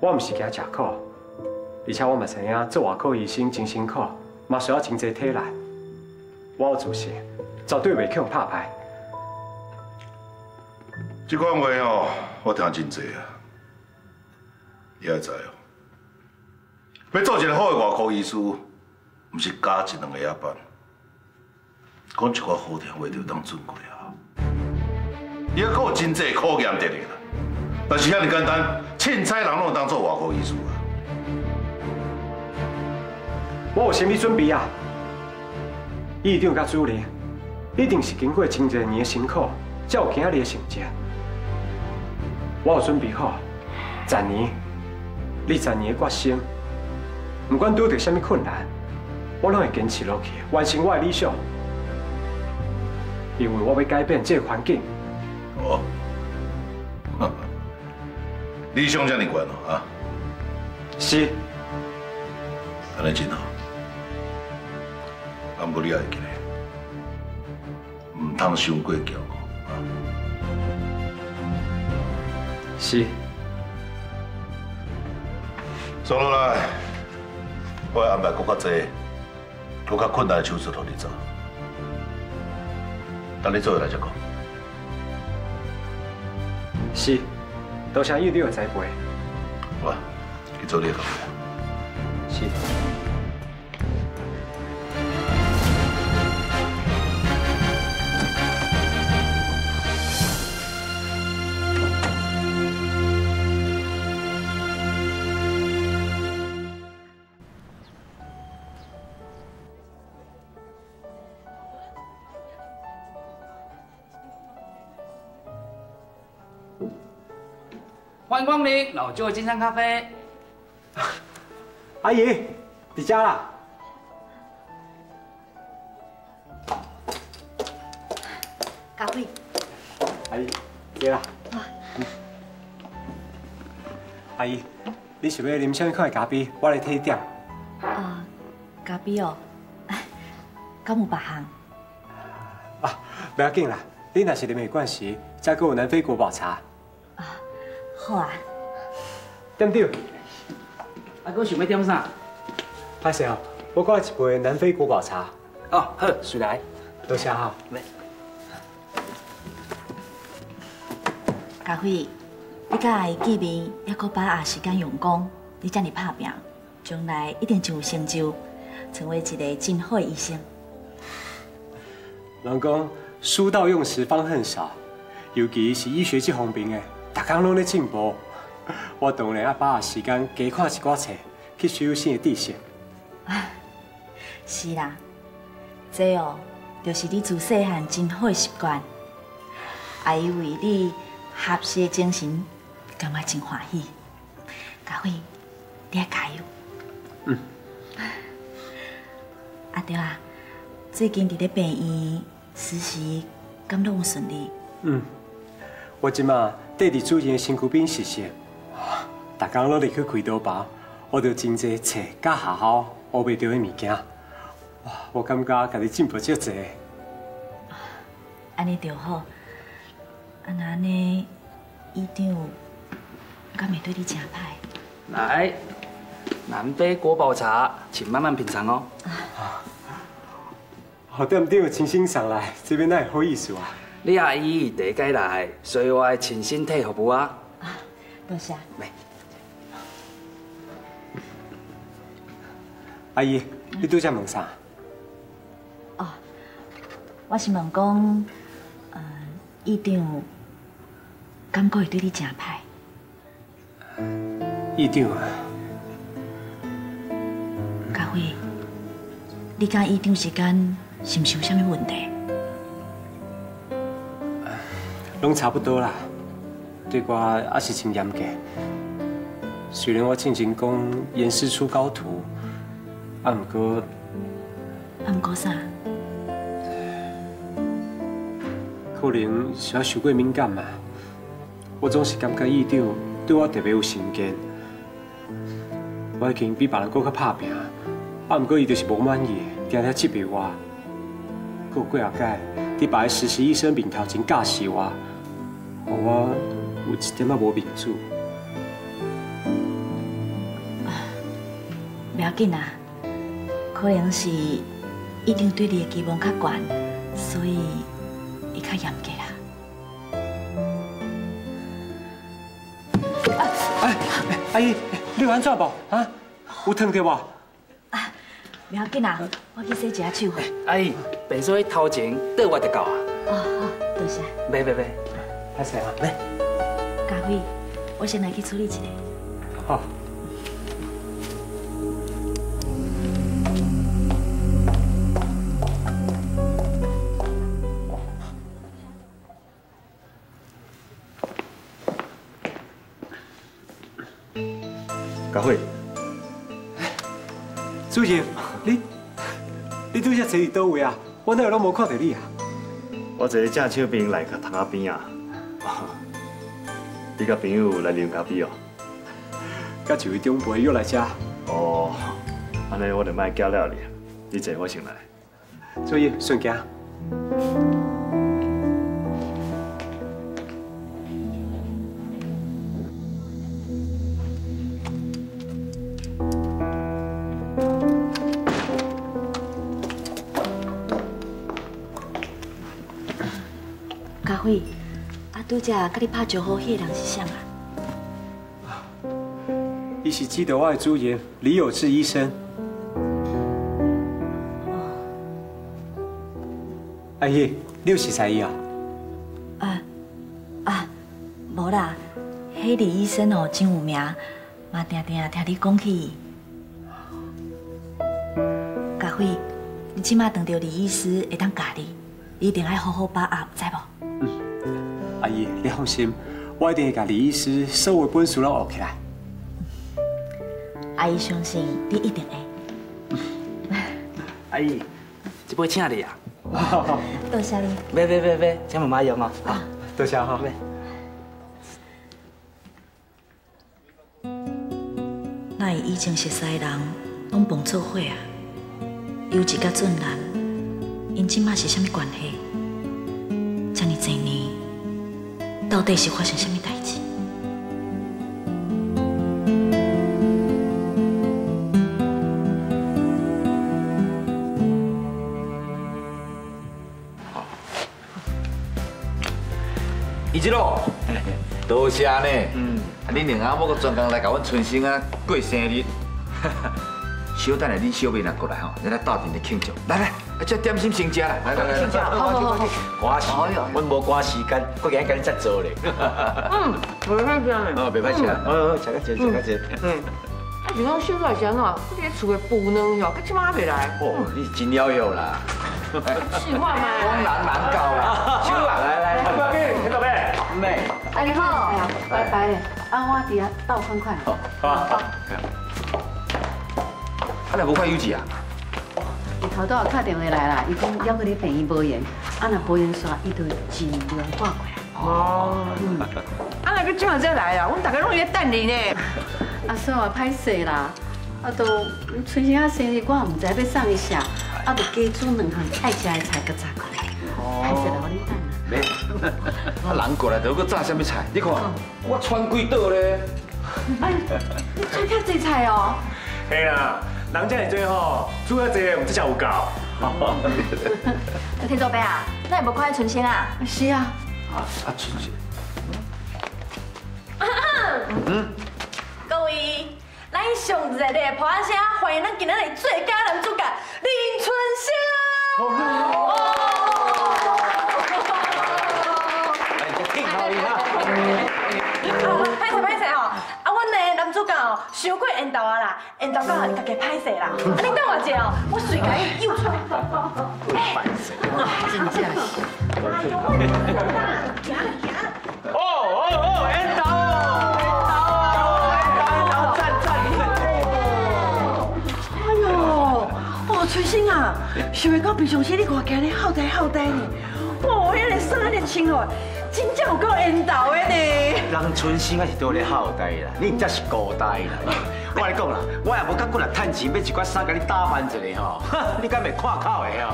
我毋是惊吃苦，而且我嘛知影做外科医生真辛苦，嘛需要真侪体力。我有自信，绝对袂去拍歹。 这款话哦，我听真济啊，你也知哦。要做一个好的外科医师，毋是加一两个夜班，讲一句好听话就当准过啊。伊还有真济考验着你啦。但是遐尼简单，凊彩人拢当做外国艺术啊。我有啥物准备啊？院长甲主任一定是经过真侪年的辛苦，才有今日的成绩。我有准备好，10年、20年的决心，不管拄着啥物困难，我拢会坚持落去，完成我的理想。 因为我要改变这个环境。哦，理想这么高哦，啊？是。安尼真好。啊，不，你也会记得，唔通伤过骄傲啊。是。所以啦，我安排更加多、更加困难的手术，让你做。 等你做下来再讲。是，多谢院长的栽培。好啊，去做你的工作。是。欢迎光临老舅金山咖啡。阿姨，你家啦？咖啡。阿姨，对啦。阿姨，你是要啉什么款的咖啡？我来替你点。啊，咖啡哦，敢有别项？啊，不要紧啦，你若是啉袂惯时，再给我南非国宝茶。 好啊，店长，阿哥想要点啥？歹势哦，我搁一杯南非国宝茶。哦，好，水来，多谢哈。来，家辉，你甲阿姨见面，还搁把握时间用功，你遮尔拍拼，将来一定真有成就，成为一个真好的医生。人讲书到用时方恨少，尤其是医学这方面诶。 大家拢在进步，我当然要把握时间多看一寡册，去吸收新的知识。是啦，这哦，就是你自细汉真好的习惯，阿姨为你学习的精神，感觉真欢喜。家辉，你要加油。嗯。啊对啊，最近伫咧病院实习，敢拢有顺利？嗯，我即马。 地理主任的身躯边实习，逐天拢入去开刀房，学到真侪册甲学校学袂到的物件。我感觉家己进步真侪。安尼就好。啊那呢，院长，敢袂对你真歹？来，南非国宝茶，请慢慢品尝哦。好店长亲身上来，这边哪会好意思啊？ 你阿姨第一届来，所以我爱亲身替服务啊！多谢。来，阿姨，你拄则问啥？哦，我是问讲，院长感觉会对你真歹。院长啊，家辉，你甲院长之间是毋是有啥物问题？ 拢差不多啦，对我也是真严格。虽然我进前讲严师出高徒，啊毋过，啥？可能是我太过敏感嘛。我总是感觉院长对我特别有成见。我已经比别人搁较打拼，啊毋过伊就是无满意，定定责备我。过几啊届。 你把个实习医生面头前教死我，我有一点仔无面子。不要紧啊，可能是一定对你的期望较悬，所以伊较严格啦。阿姨，你有安怎无？啊，有烫着无？啊，不要紧啊，我去洗一下手。阿姨。 白水头前，倒我就到啊！哦，多谢。袂。太谢啦，来。嘉辉，我先来去处理一下。好。 佳慧，主任，你拄则坐伫倒位啊？我哪有拢无看到你啊？我坐伫正手边来甲窗仔边啊。你甲朋友来啉咖啡哦。甲一位长辈约来吃。哦，安尼我就卖搅了你，你坐我先来。主任，顺行。 拄则甲你拍招呼，迄个人是谁啊？伊是指导我的主任李有志医生。阿姨，你有认识伊啊？无啦，迄李医生哦真有名，嘛定定听你讲起。佳慧，你即马当到李医师会当教你，你一定要好好把握，知无？ 阿姨，你放心，我一定会把李医师所有本事拢学起来。阿姨相信你一定会。阿姨，这杯请你啊！多谢你。别，请妈妈用嘛。啊，多谢哈。那伊以前熟识人拢碰做伙啊，尤其甲俊男，因即马是啥物关系？这么侪年。 到底是发生什么代志？好，一枝路，多谢呢。啊，恁两阿母个专工来甲阮春生啊过生日。稍等下，恁小妹若过来吼，咱来斗阵来庆祝。来。 啊，这点心先食啦，来，好，赶时，阮无赶时间，我今日甲你再做咧。袂歹食嘞。哦，袂歹食，食较济。啊，是讲小妹先哦，我伫厝个布呢哟，佮即马袂来。哦，你是真了哟啦。是我嘛。讲难难教啦，小啊，来，阿伯，陈老妹，妹。啊，你好，拜拜。啊，我伫遐倒看看。好，好。啊，你无看有志啊？ 头拄啊，打电话来啦，伊讲要去你病院保养，啊若保养煞，伊就尽量挂过来。哦，啊若佮怎样再来啊？阮大家拢在等你呢。阿嫂啊，歹势啦，啊都春生啊生日，我也唔知要送伊啥，啊就加煮两项爱食的菜，佮炸过来。哦，歹势啦，我哩等啦。没，啊人过来，就佮炸什么菜？你看，我穿几道咧。哎，你做遐济菜哦。嘿啦。 人遮尔多吼，煮遐济，我们这下有够。天作伯啊，那也无看伊存钱啊？是啊。啊，存钱。嗯。各位，咱上热烈的破案声，欢迎咱今仔日最佳男主角林春生。哎，真好呀！啊，歹势吼。 主角哦，太过缘投啊啦，缘投到让你家己歹势啦。啊，你等我一下哦，我随家伊揪出来。哎，真正是。哦，缘投哦，缘投，赞！哎呦，哦，春生啊，想袂到平常时你外家咧好呆呢，哦，迄个衫咧穿哦。 真正有够缘投的呢！人存心还是对你好代啦，你毋才是孤代啦。我来讲啦，我也无甲骨力趁钱买一寡衫，甲你打扮一下吼，你敢袂看口的哦？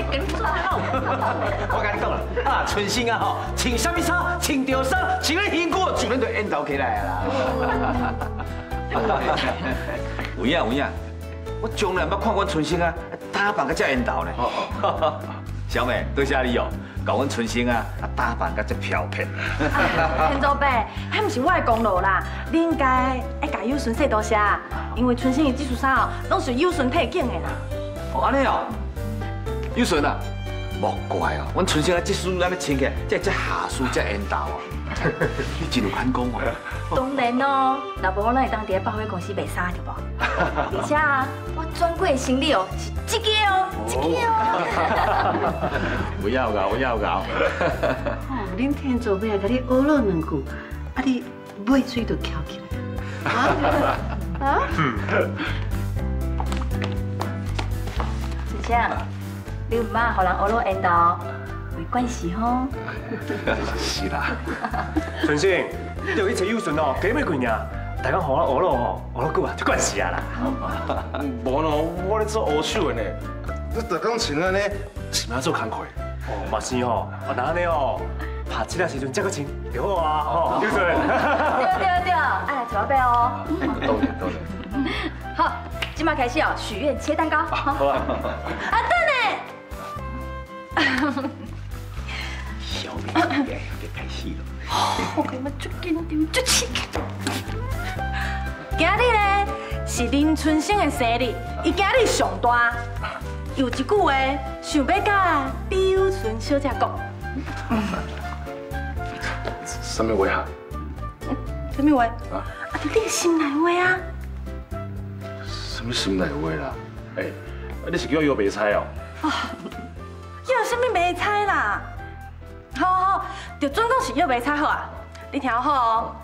我甲你讲啦，啊，存心啊吼，穿什么衫，穿着衫，穿咧辛苦，自然就缘投起来啦。有影，我从来毋捌看阮存心啊，打扮个遮缘投呢。小美，多谢你哦。 甲阮春生啊，打扮甲遮漂撇。天祖伯，迄毋是我的功劳啦，你应该爱甲友顺说多谢，因为春生的技术衫哦，拢是友顺配件的啦。哦，安尼哦，友顺啊，莫怪哦，阮春生啊，即书安尼穿起，即下書即缘投哦。你真有眼光哦。当然咯，若无咱会当伫咧百货公司卖衫着无？而且啊，我专柜行李哦是这个哦，这个哦。不要搞，不要搞。哦，恁天做咩啊？甲你学了两句，啊你尾嘴就翹起来。啊？子祥。 你唔妈，互人学落缘投，没关系吼。是啦，春生，你有一切有顺哦，几咩群啊？大家互我学落吼，学落久啊，就关系啊啦。无咯，我咧做黑手的呢，你大工钱安尼，是咪做工课？哦，嘛是吼，啊那呢哦，拍这个时阵才个钱，对好啊，吼，有顺。对，哎呀，准备哦。当然。好，今麦开始哦，许愿切蛋糕。好啊。啊对。 小妹，别开戏了。我感觉足紧张，足刺激。今日咧是林春生的生日，伊今日上大，有一句话想要甲柳春小姐讲。什么话啊？什么话？啊，就你心内话啊。什么心内话啦？哎，你是叫我摇白菜哦？ 要有啥物袂猜啦？好，就准讲是要袂猜好啊！你听好哦，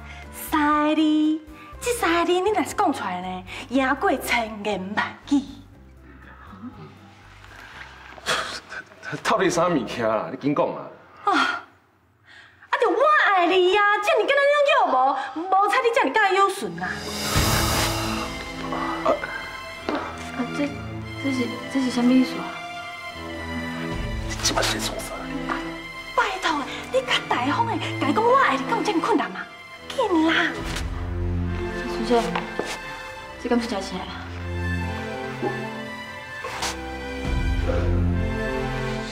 三个字，这三个字你若是讲出来呢，赢过千言万语。到底啥物件啦？你紧讲啊！啊，就我爱你呀！这你敢那样要无猜你这你敢有顺啦？啊，这是啥物意思啊？ 拜托，你甲大方诶，甲伊讲我爱你，敢有遮尔困难吗？紧啦！小姐，这敢是真实诶？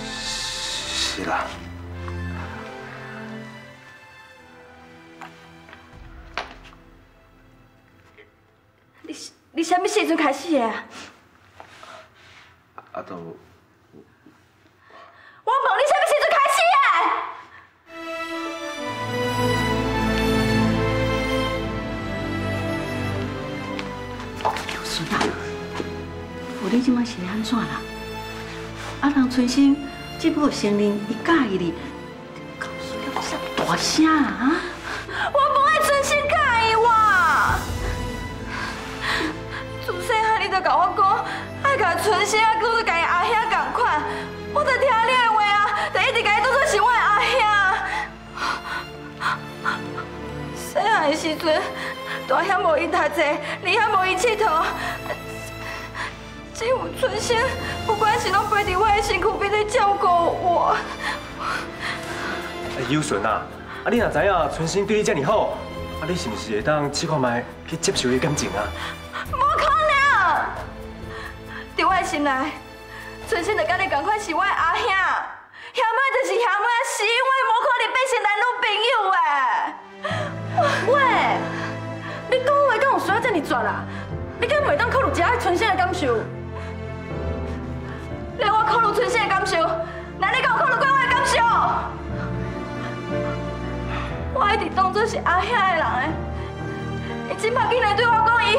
是啦。你啥物时阵开始诶？啊，都。 我问你什么时阵开始的？有事啦！我你即摆是安怎啦？啊，人春生即部承认伊介意你，搞事了煞大声啊！我无爱春生介意我，自细汉你就甲我讲，爱甲春生啊，跟甲伊阿兄同款，我就听你。 细汉的时阵，大兄无伊读册，二兄无伊佚佗，只有春生，不管是拢陪伫我的身躯边咧照顾我。有顺啊，啊你若知影春生对你遮尔好，啊你是毋是会当试看卖去接受伊感情啊？无可能！伫我的心内，春生就甲你同款是我的阿兄，兄妹就是兄妹，死我无可能变成男女朋友诶。 喂，你讲话敢有需要这么绝啦？你敢袂当考虑一下春生的感受？你我考虑春生的感受，那你敢有考虑过我的感受？我一直当作是阿兄的人诶，伊即摆竟然对我讲伊，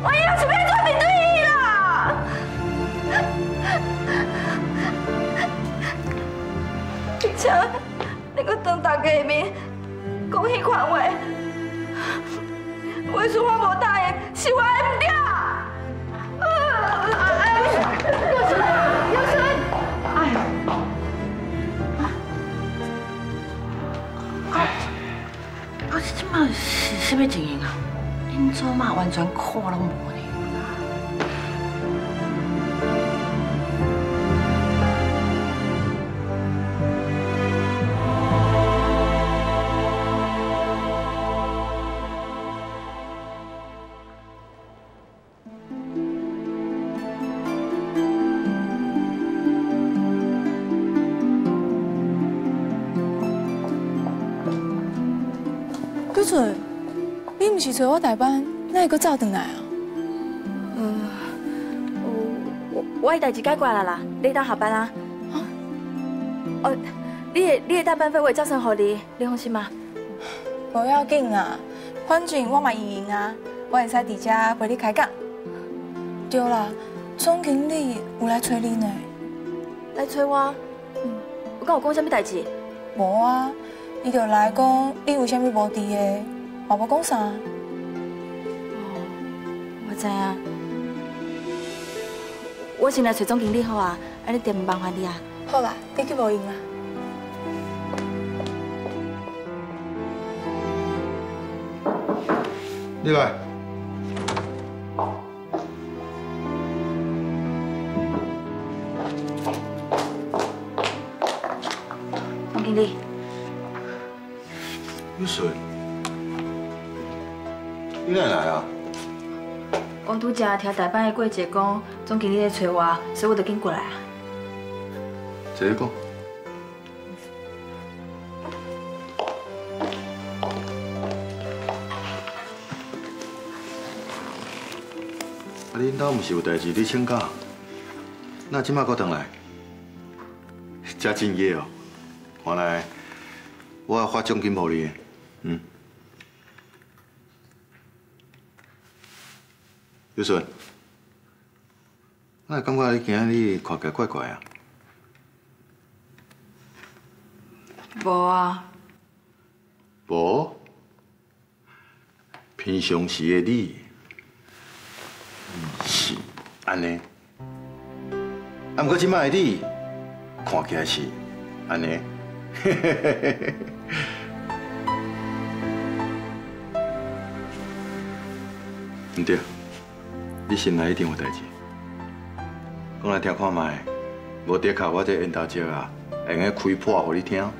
我以后是要怎面对伊啦？ 而且，你搁当大家的面讲迄款话，为什么我无答应？是我的唔对。哎，有事！哎呀，啊，这嘛是什么情形啊？恁祖妈完全看拢无呢。 是找我代班，那会阁走转来啊？我嘅代志解決啦啦，你當下班啦。哦，你嘅代班費我會照算互你，你放心嘛。無要緊啊，反正我嘛會用啊，我會使佇遮陪你開講。對啦，總經理有來找你呢。來找我？我敢有講啥物代志？無啊，伊就來講你有啥物無佇的，我無講啥。哦，我知啊。 我先来找总经理好啊，安尼店麻烦你啊。好啦，你去无用啦。你来。总经理。有水。你哪来啊？ 我拄则听大班的过节讲，总经理在找我，所以我就紧过来啊。坐一讲。啊，恁家毋是有代志你请假，那即马搁倒来，真敬业哦。看来我也发奖金互你，嗯。 有顺，我感觉你今日看起来怪怪啊。无啊。无？平常时的你是安尼，啊，不过即摆的你看起来是安尼。唔对。 你心内一定有代志，讲来听看卖，无得靠我这烟斗石啊，会用开破互你听。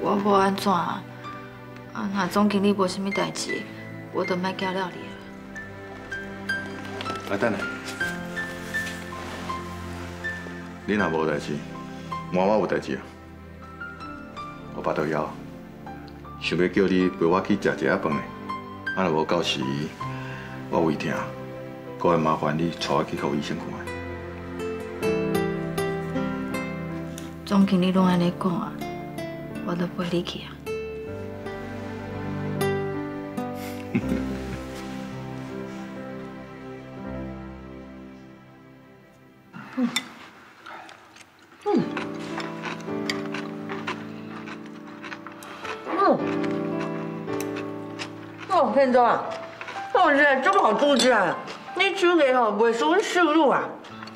我无安怎啊？啊，若总经理无啥物代志，我就莫惊了你啊。啊，等下，你若无代志，我有代志啊。 我巴肚枵，想要叫你陪我去食一下饭嘞。啊，若无到时，我胃疼，阁会麻烦你带我去看医生看。总经理拢安尼讲啊，我都陪你去啊。建州啊，我觉得这么好煮食啊，你煮个吼袂输瘦肉啊。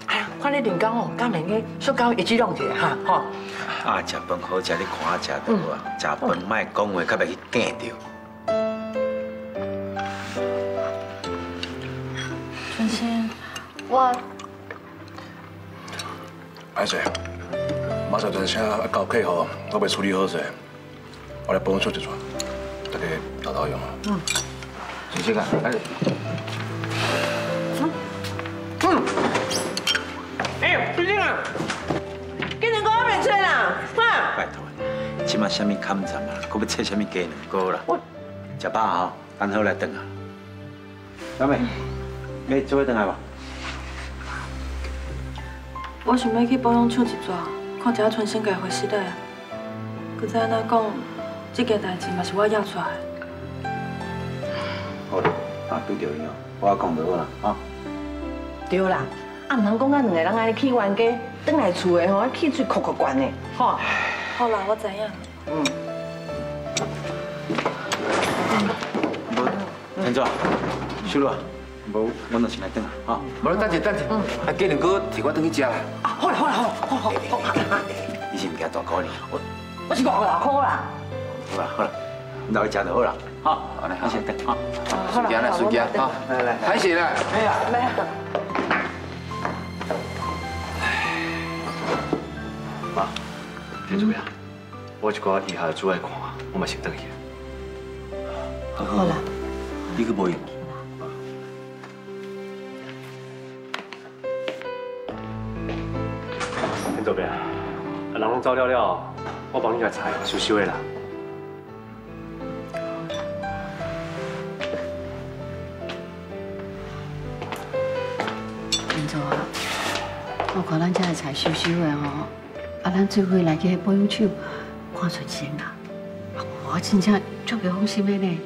哎呀，看你两工吼，敢免去小搞一起弄一下哈吼。啊，食饭好食，你看我食得无啊？食饭莫讲话，较袂去惊着。春心，我歹势，马上转车啊，到客户我袂处理好势，我来帮你做一撮，大家斗斗用啊。嗯。 你先看，哎，哎，最近啊，今年哥还没切啦，哈！拜托，即马什么砍斩啊，搁要切什么鸡卵糕啦？食饱后，等好来炖啊。小妹，要做伙炖来无？我想要去保养厂一逝，看一下春生家伙死底啊。搁再哪讲，这件代志嘛是我惹出来。 好啦，啊，对着伊哦，我讲着好啦，啊。对啦，啊，唔通讲咱两个人安尼去冤家，转来厝的吼，气水哭哭悬的，吼。好啦，我知影。嗯。陈总，收落，无，阮就先来转啦，哈。无，等者，等者，啊，鸡卵糕提我转去食啦。啊，好啦，好啦，好，好好好。你是唔惊大哥呢？我是戆大哥啦。好啦，好啦，留去食就好啦。 好，好嘞，先等啊，时间了，时间啊，来来，开始了，没了，没了。妈，你怎么样？我一寡以下的主要看，我嘛先等去。好啦，你去无用。你这边，人拢走了了，我帮你来菜收收的啦。做啊！我看咱遮的菜收收的吼，啊，咱做伙来去保养厂看存钱啦。我真正足袂放心的呢。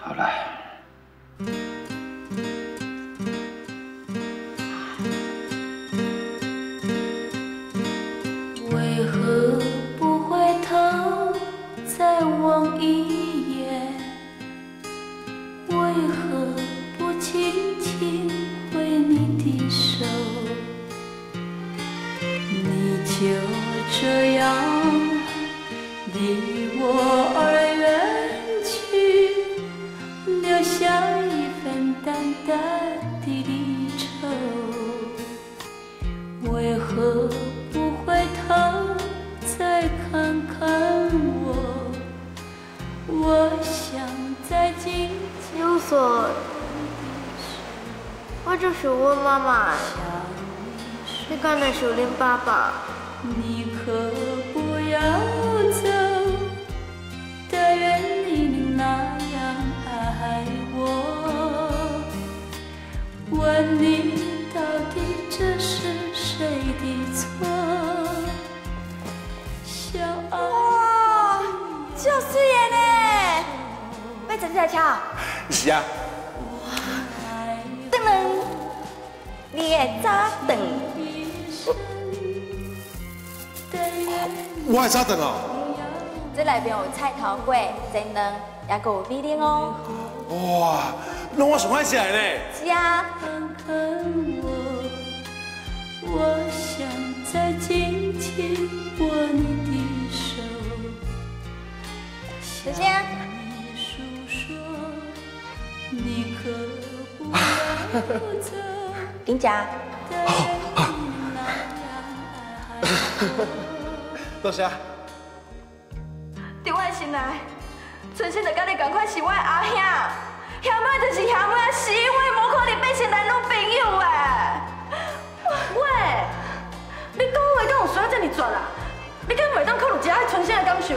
好啦，为何不回头再望一眼？为何不轻轻挥你的手？你就这样离我而远去，留下一份淡淡的离愁。为何不回头再看看我？我想再紧紧地守你的手。我就是我妈妈，你敢来想恁爸爸？你可不要。 问你到底这是谁的错？哇，就水的呢，要坐这台车？是啊。等等，你也早等。我会早等哦。这内面有菜头粿、蒸蛋，也有米丁哦。哇！ 弄我上爱食的呢。是啊。小仙。林姐。好。多谢。在我心内，春生就甲你同款是我的阿兄。 兄妹就是兄妹，是因为无可能变成男女朋友哎。喂，你讲话敢有需要这么绝啊？你敢袂当考虑一下春生的感受？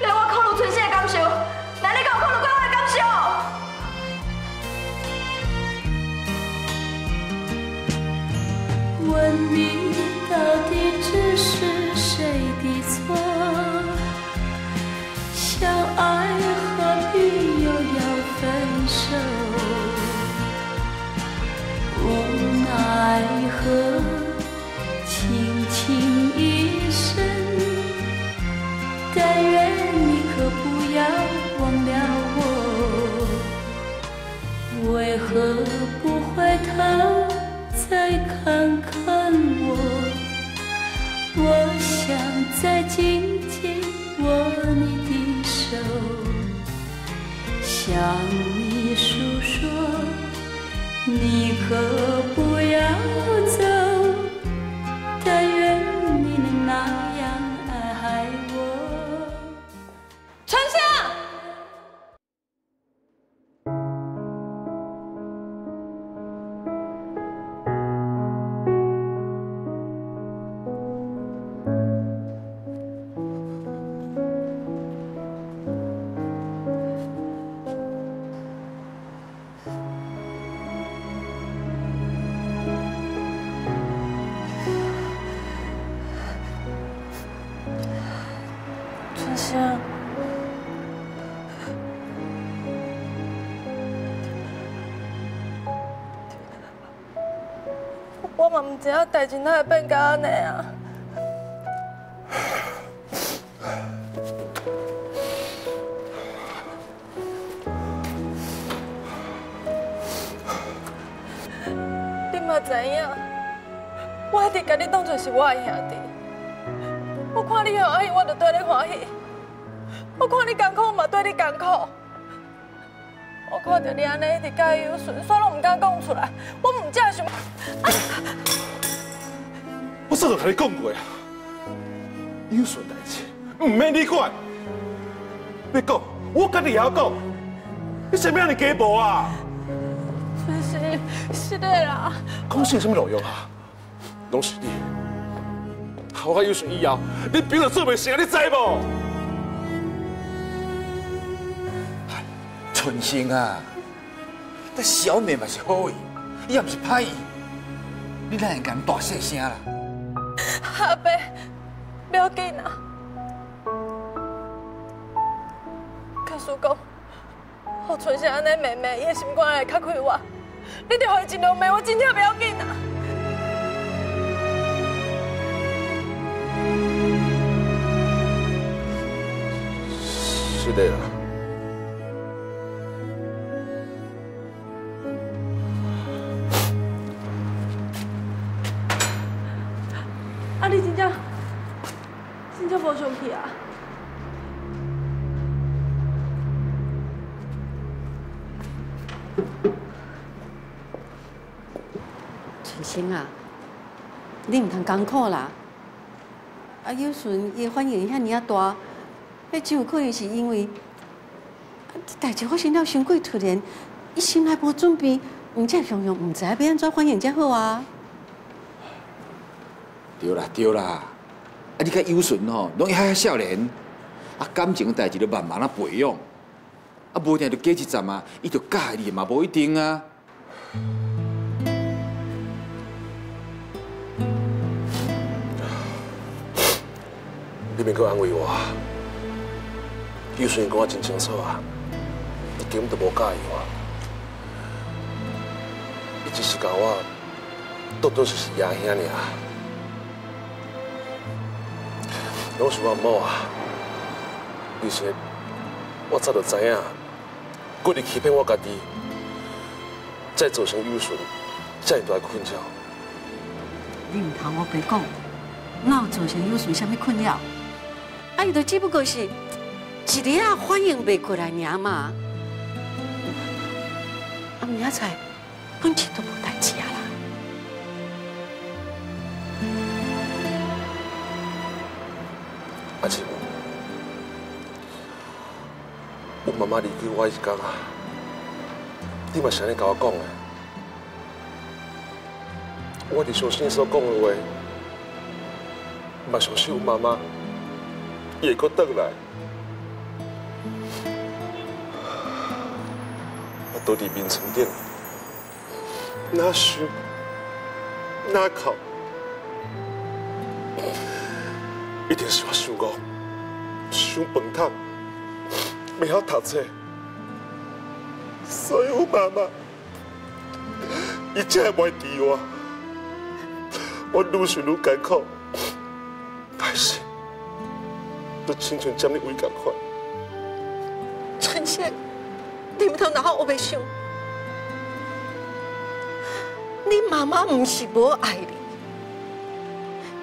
你我考虑春生的感受，那你敢有考虑过我的感受？ 问你到底这是谁的错？相爱。 又要分手，无奈何，情情一生。但愿你可不要忘了我，为何不回头再看看我？我想再紧紧握你的手。 向你诉说，你可不要走。但愿你能那样爱我。春生。我嘛唔知影代志哪会变到安尼啊！你嘛知影，我一直把你当作是我的兄弟。我看你欢喜，我就对你欢喜；我看你艰苦，我嘛对你艰苦。 我看到你安尼一直介忧愁，煞拢唔敢讲出来，我唔正想。我早就同你讲过啊，忧愁代志唔免你管。你讲，我家己也要讲，你啥物安尼假无啊？春生，是的啦。讲是有啥物路用啊？拢是你，害我忧愁以后，你别就做袂成，你知无？ 春生啊，这小妹嘛是好意，伊也不是歹意，你哪会咁大细声啦？阿伯，不要紧啊。家属讲，我存成安尼妹妹，伊的心肝会较开活。你着互伊一两骂，我真正不要紧啊。 是的啦，啊，你真正无想去啊！春生啊，你唔通艰苦啦！啊，有时伊反应遐尼啊大。 迄只有可能是因为，代志发生了伤过突然，伊心内无准备，唔才常常唔知要安怎反应才好啊。对啦，啊你较优顺吼，拢遐少年，啊感情代志要慢慢啊培养，啊无定就过一阵啊，伊就介你嘛无一定啊。你别阁安慰我。 有时讲我真清楚啊，伊根本就无介意我，伊只是甲我当作是爷兄尔，拢是我某啊。其实我早就知影，故意欺骗我家己，再造成有时遮大困扰。你唔通我白讲，哪有造成有时啥物困扰？啊，伊就只不过是。 一日啊，反应袂过来尔嘛。啊，明仔载本身都无代志啊啦。阿姊，我妈妈离开我一天啊，你嘛是安尼甲我讲的。我伫相信你所讲的话，嘛相信我妈妈伊会阁倒来。 都伫眠床顶，哪想哪哭，一定是我想怣，想饭桶，袂晓读册，所以我妈妈伊才会袂挃我，我愈想愈艰苦，但是都亲像占你位同款，春生。 你唔通然后我白想，你妈妈唔是无爱你，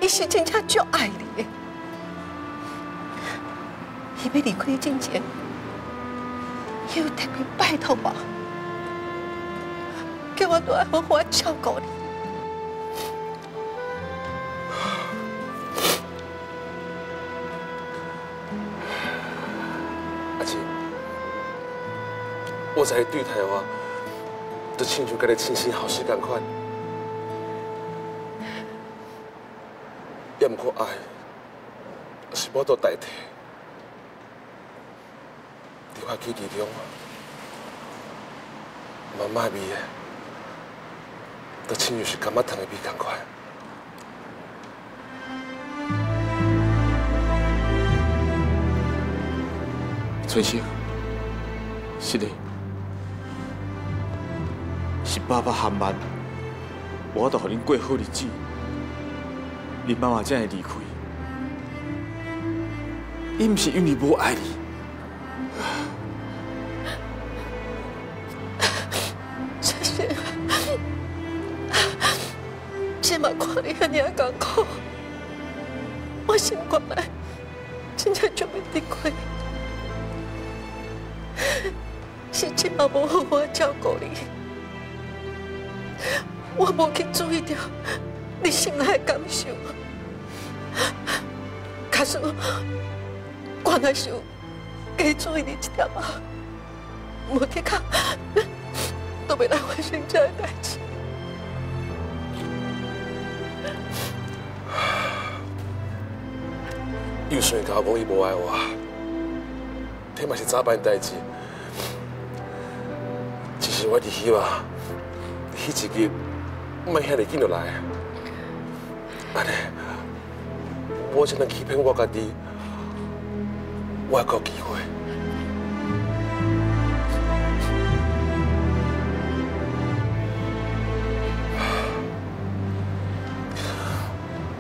伊是真正足爱你的。伊要离开你之前，伊有特别拜托我，叫我来好好照顾你。阿姊。 我在对待我，就亲像跟你亲生后生同款，也唔过爱，是无度代替。伫我记忆中，妈妈味啊，就亲像是柑仔糖的味同款。 春生，是的。 是爸爸含慢，我都互恁过好日子，恁妈妈才会离开。伊毋是因为无爱你，春生，即嘛看你遐尼啊艰苦，我心肝内真正准备离开，是即嘛无好好照顾你。 我无去注意到你心内的感受，可是我那时加注意你一点啊，无得卡都袂来发生这个代志。有谁甲我讲伊无爱我？这嘛是早办代志，只是我伫希望，迄一日莫遐尼紧就来。安尼，我才能欺骗我家己，我还有机会。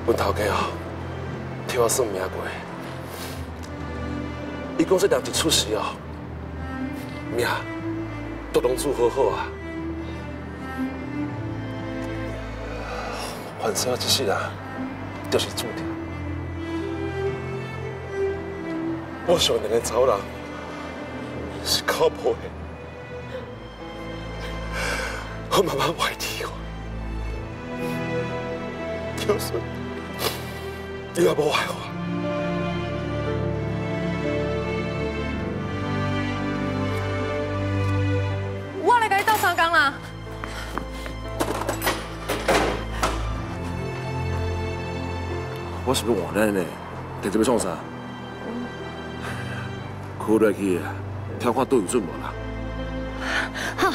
阮头家哦，替我算命过，伊讲说人一出世哦，命都拢做好好啊。反正一世人就是注定。我想两个查某人是靠谱的，我慢慢怀疑我，就是。 你也无害我，我来甲你斗三工啦。我是不是换人呢？在这边创啥？看落去，听看都有准无啦？好。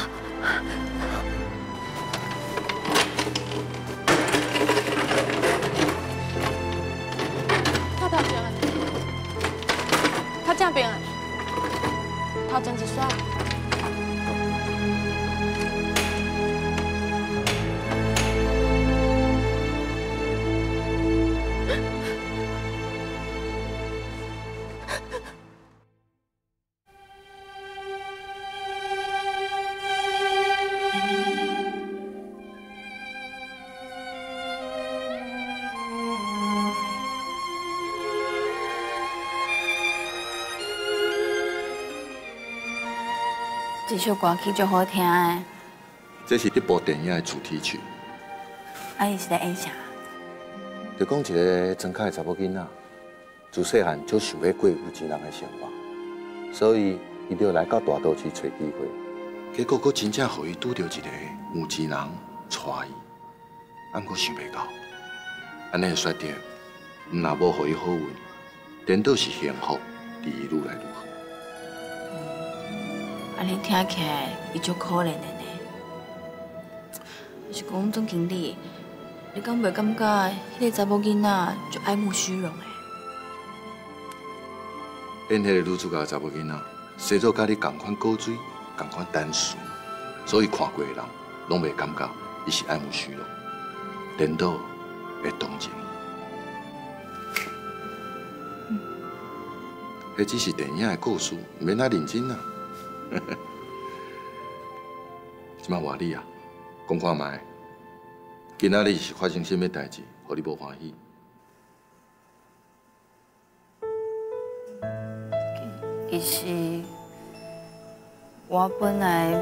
这首歌曲足好听诶！这是这部电影的主题曲。啊，伊是在演啥？就讲一个庄脚的查某囡仔，自细汉就想要过有钱人的生活，所以伊就来到大都市找机会。结果佫真正互伊拄到一个有钱人娶伊，俺佫想袂到，安尼的选择，唔若无互伊好运，颠倒是幸福，离伊愈来愈远。 安尼听起来，伊足可怜的呢。就是讲总经理，你敢袂感觉迄个查某囡仔足爱慕虚荣的？因迄个女主角的查某囡仔，生做甲你同款古锥，同款单纯，所以看过的人拢袂感觉伊是爱慕虚荣，颠倒会同情。迄只是电影的故事，唔免那认真啊。 即摆换你啊，讲看卖，今仔日是发生什么代志，互你无欢喜？其实我本来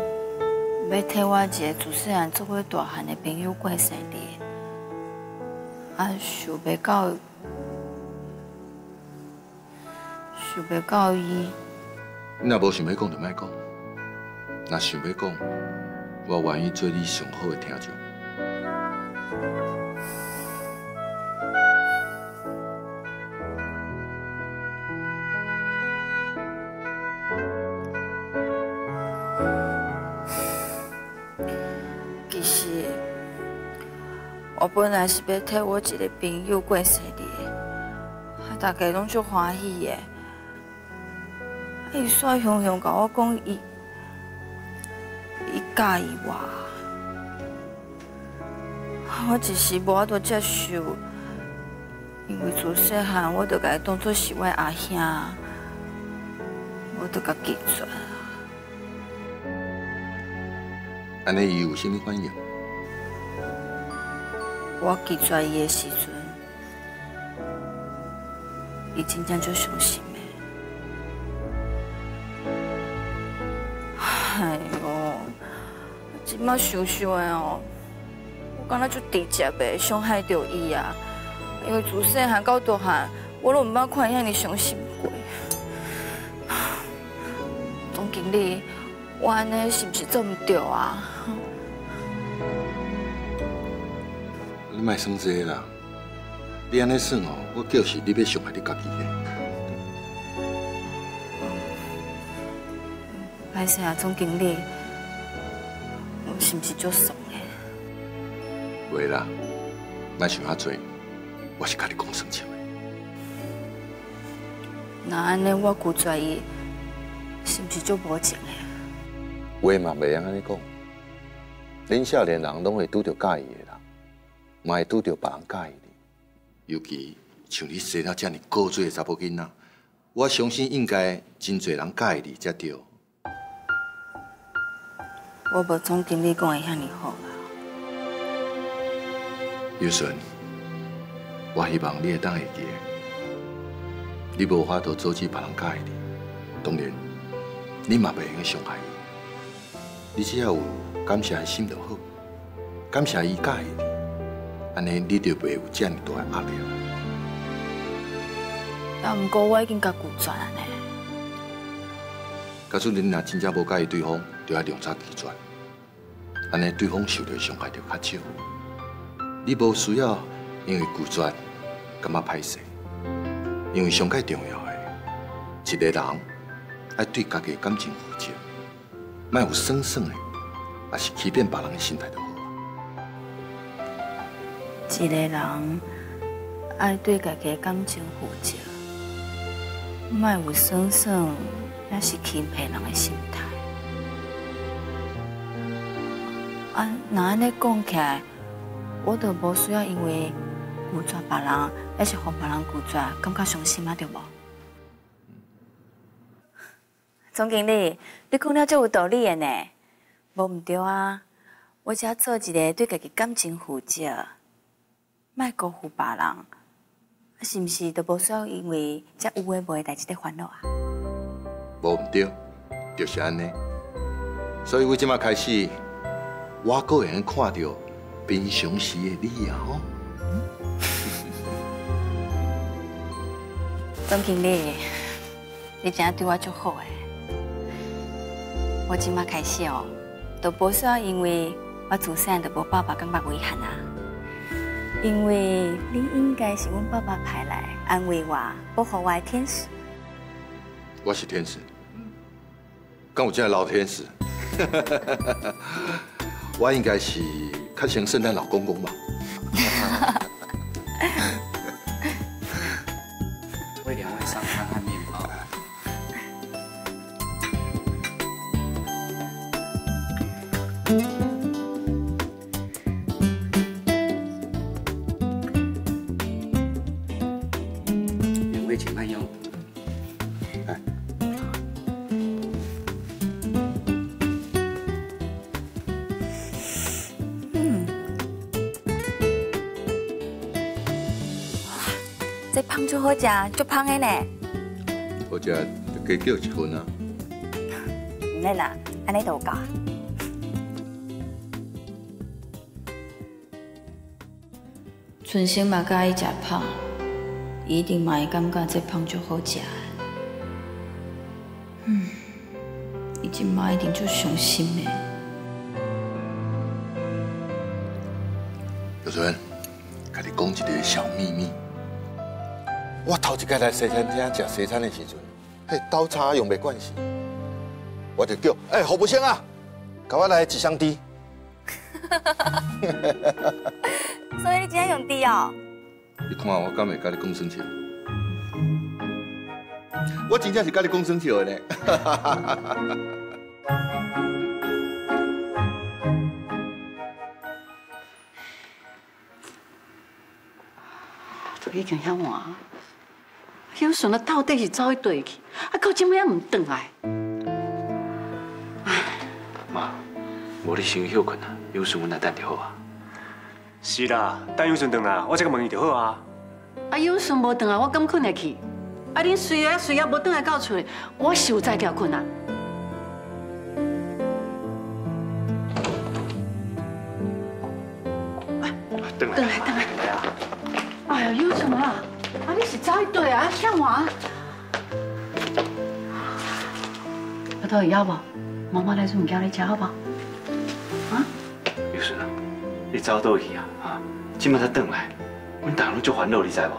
要替我一个自细汉做伙大汉的朋友过生日，啊，想袂到伊。你若无想要讲，就莫讲。 若想要讲，我愿意做你上好的听众。其实，我本来是要替我一个朋友过生日的，大家拢足欢喜的。伊煞雄雄甲我讲伊。 介意我，我一时无法度接受，因为自细汉我就甲伊当作是我阿兄，我就甲拒绝。安尼伊有啥物反应？我拒绝伊的时阵，伊真正足伤心的。哎呦！ 即摆想想的哦，我感觉足直接的伤害到伊啊！因为自细汉到大汉，我拢毋捌看伊遐尼伤心过。总经理，我安尼是毋是做毋对啊？你莫算这啦，你安尼算哦，我叫是你要伤害你家己的。歹势啊，总经理。是不是足爽的？袂啦，莫想遐多，我是甲你讲算笑的。那安尼我拒绝伊，是不是足无情的？话嘛袂用安尼讲，恁少年人拢会拄着介意的人，嘛会拄着别人介意你，尤其像你生了这么古锥的查甫囡仔。 我相信应该真侪人介意你才对。我无总经理讲的遐尼好啊。尤顺，我希望你会当会记得，你无法度阻止别人介意你，当然，你嘛袂用伤害伊。你只要有感谢的心就好，感谢伊介意你，安尼你就袂有这么大的压力。 啊！不过我已经甲拒绝了呢。假使恁若真正无介意对方，就要量早拒绝，安尼对方受到伤害就较少。你无需要因为拒绝感觉歹势，因为上界重要的，一个人要对家己的感情负责，莫有算算的，也是欺骗别人的心态就好。一个人要对家己的感情负责。 莫有算算，也是欺骗人的心态。啊，那安尼讲起来，我就无需要因为拒绝别人，也是互别人拒绝，感觉伤心啊，对无？总经理，你讲了足有道理的呢，无毋对啊。我只做一个对家己感情负责，莫辜负别人。 是毋是都无需要因为遮有诶无诶代志在烦恼啊？无毋对，就是安尼。所以为即马开始，我阁会用看到平常时诶你啊吼。总经理，你真正对我足好诶。我即马开始哦，都无需要因为我自细就无爸爸感觉遗憾啊。 因为你应该是阮爸爸派来安慰我、保护我的天使。我是天使，敢有这老天使？我应该是较像圣诞老公公吧。为两位上餐和面包。好食，足香的呢。好食，就加叫一份啊。唔免啦，安尼就有够。春生嘛佮意食香，伊一定嘛会感觉这香足好食。嗯，伊即摆一定足伤心的。尤顺，甲你讲一个小秘密。 我头一次来西餐厅吃西餐的时阵，嘿，刀叉用袂惯势，我就叫服务生啊，给我来一双猪。所以你今天用猪哦？你看我敢会跟你讲生笑？我真正是跟你讲生笑的呢。都已经遐晚。 有想到到底是走去对去，啊，到今尾还唔转来。妈，无你先休困啊，有事阮来等就好啊。是啦，等有事转来，我再问伊就好啊。啊，有事无转来，我敢困会去？啊，恁随啊无转来到厝，我是有在调困啊。转来啊！哎呀，有什么啊？ 啊！你是走去对啊？遐晚，我到底要不？妈妈来煮物件来吃好不？啊？有事啊？你走倒去啊？啊！今麦才转来，阮大人就烦恼，你知无？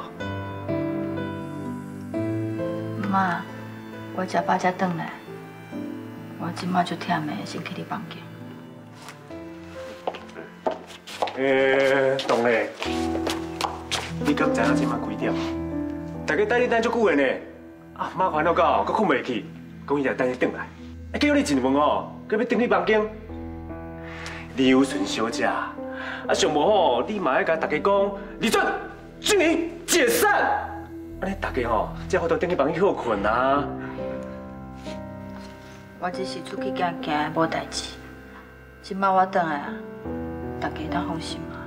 妈，我食饱才转来，我今麦就忝的，先去你房间。董嘞，你敢知影即卖几点？大家等你等足久的呢，啊，麻烦了到，搁困袂去，讲伊就等你转来。啊，叫你一问哦，佮要转去房间。刘纯小姐，啊，上无好，你嘛要甲大家讲，李准，今年解散。安尼大家吼，才好到转去房间休困啊。我只是出去行行，无代志。即卖我转来啊。 大家当放心啊！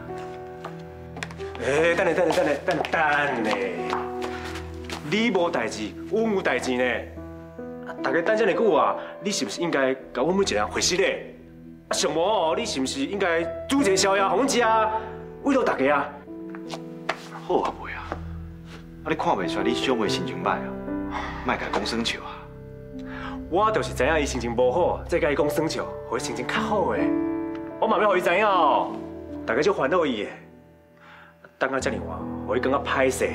哎，等咧，你无代志，阮有代志呢。大家等遮尼久啊，你是不是应该甲阮每一个人回信嘞？啊，上无哦，你是不是应该煮一个宵夜互阮食，慰劳大家啊？好啊，袂啊，啊你看袂出来，你小妹心情歹啊，莫甲伊讲酸笑啊。我就是知影伊心情无好，再甲伊讲酸笑，互伊心情较好诶。 我嘛要互伊知影哦，大家就烦恼伊诶。等啊，遮尔晚，互伊感觉歹势，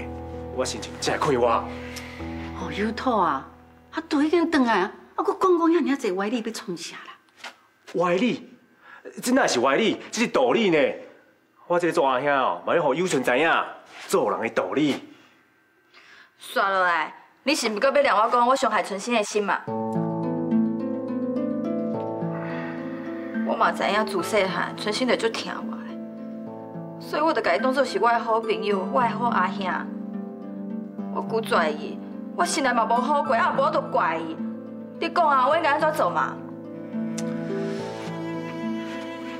我心情真快活。哦，有土啊！啊，都已经转来啊，啊，佫讲遐尔啊侪歪理要创啥啦？歪理？真乃是歪理，这是道理呢。我这个做阿兄哦，嘛要互友顺知影做人的道理。算落来，你是毋是佫要让我讲我伤害存心的心嘛？ 我嘛知影自细汉，存心就足疼我的，所以我就把伊当作是我的好朋友，我的好阿兄。我古拽伊，我心内嘛无好过，啊无我就怪伊。你讲啊，我应该安怎做嘛？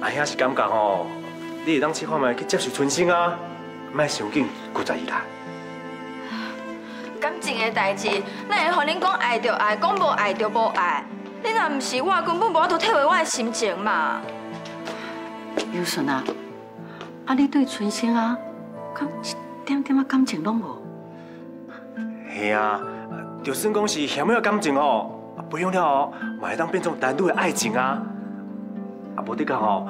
阿兄是感觉吼，你会当试看卖去接受存心啊，莫伤紧古拽伊啦。感情的代志，哪会予恁讲爱就爱，讲无爱就无爱？ 你若唔是我，根本无法度体会我的心情嘛。尤顺啊，啊你对春生啊，敢一点点啊感情拢无？系啊，就算讲是嫌了感情哦，培养了哦，嘛会当变成男女的爱情啊。啊无得讲哦，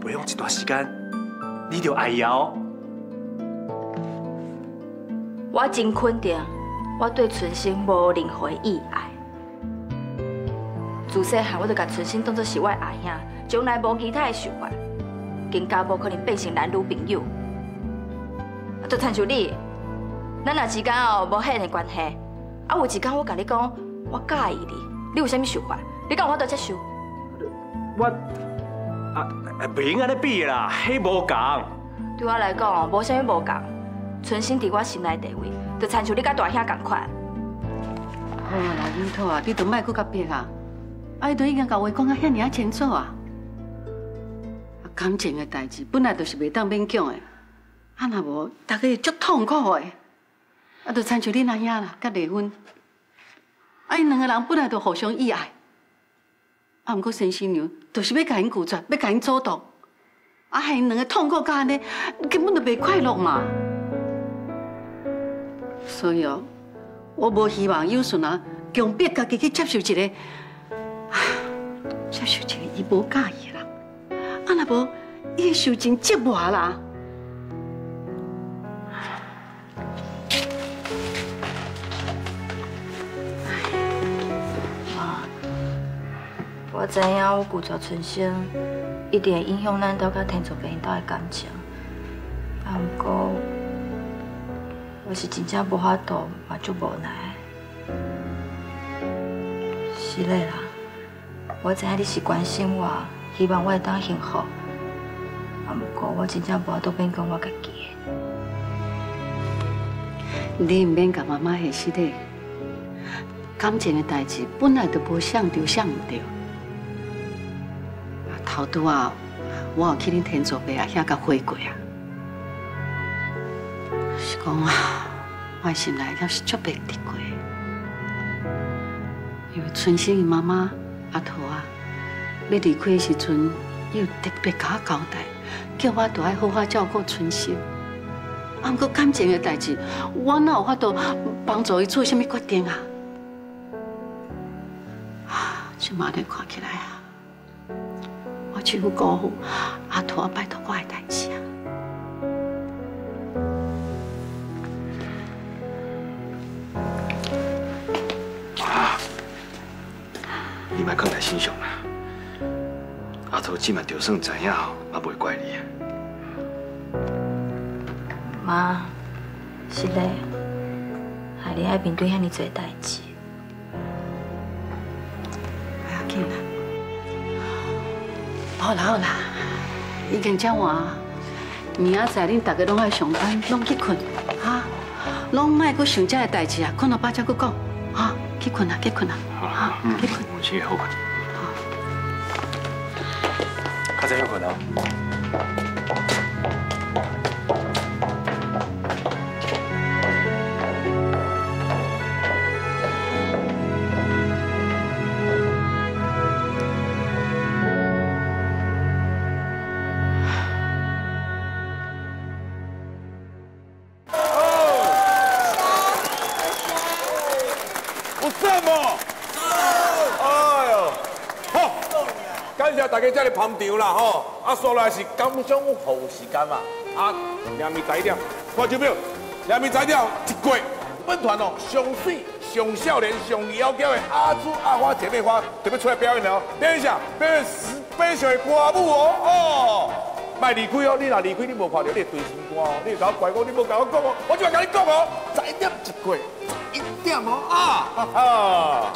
培养一段时间，你就爱伊哦。我真肯定，我对春生无任何意爱。 自细汉我就把存心当作是我的阿兄，从来无其他的想法，更加无可能变成男女朋友。啊，就亲像你，咱俩之间哦无血缘关系，啊有一天我甲你讲，我介意你，你有啥物想法？你讲我都接受。我啊，袂用安尼比啦，迄无共。对我来讲哦，无啥物无共，存心伫我心内地位，就亲像你甲大兄共款。好啦，英涛啊，你都莫搁甲比啊。 啊！伊都已经甲话讲啊，遐尔啊清楚啊！啊，感情的代志本来就是袂当勉强的，啊若无，大家会足痛苦的。啊，就亲像恁阿兄啦，甲离婚。啊，因两个人本来就互相意爱，啊，毋过先生娘就是要甲因拒绝，要甲因阻挡，啊，害因两个痛苦到安尼，根本就袂快乐嘛。所以哦，我无希望有顺啊，强迫家己去接受一个。 接受一个伊无介意的人，啊若无，伊会受真折磨啦。妈，我知影我拒绝存心，一定会影响咱斗甲天主病斗的感情。啊，不过我是真正无法度，嘛就无奈。是嘞啦。 我知影你是关心我，希望我会当幸福。啊，不过我真正无都变讲我家己的。你唔免甲妈妈下死的，感情的代志本来就无想对想唔对。头拄啊，我有去恁天祖伯阿遐甲回过啊。是讲啊，我心内还是足白滴过，因为春生伊妈妈。 阿桃啊，要离开的时阵，伊有特别甲我交代，叫我都爱好好照顾春心。啊，不过感情的代志，我哪有法度帮助伊做啥物决定啊？啊，即马咧看起来啊，我只有辜负阿桃啊，拜托我的代志啊。你莫放在心上啦，阿桃即嘛就算知影吼，也袂怪你。妈，是嘞，害你爱面对遐尼侪代志。不要紧啦，好啦好啦，已经这晚，明仔载恁大家拢爱上班，拢去困，哈，拢莫阁想这个代志啊，困到饱才阁讲，哈，去困啦，去困啦，哈，去困。母亲好困。好，较早休困啊。 大家这里捧场啦吼，啊，所来是感想好时间嘛，啊，两面摘掉，看手表，两面摘掉一过，本团哦上水、上少年、上妖娇的阿珠阿花姐妹花准备出来表演了哦，表演一下，表演special的歌舞哦，哦，莫离开哦，你若离开你无看到你对心肝哦，你搞怪我，你无甲我讲哦，我就来甲你讲哦，11点一过，1点哦啊，哈哈，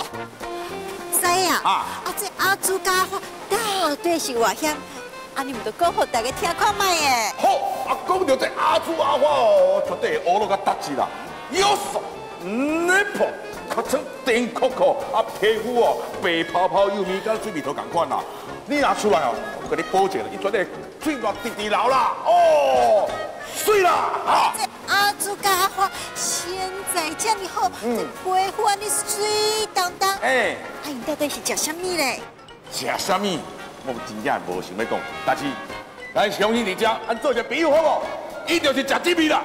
师啊，啊这阿珠阿花。 到底是外乡，啊！你们都讲给大家听看卖耶。好，啊，讲到这阿珠阿花哦，绝对学了个特技啦，有手内破，可成顶壳壳，啊，皮肤哦白泡泡，幼咪跟水蜜桃同款啦。你拿出来哦，我给你保证了，伊绝对嘴巴直直流啦，哦，水啦啊！这阿珠阿花现在这么好，这白花你水当当，哎，啊，你到底是吃什么嘞？ 食啥物，我真正无想要讲，但是咱相信你食，咱做一个朋友好无？伊就是食这味啦，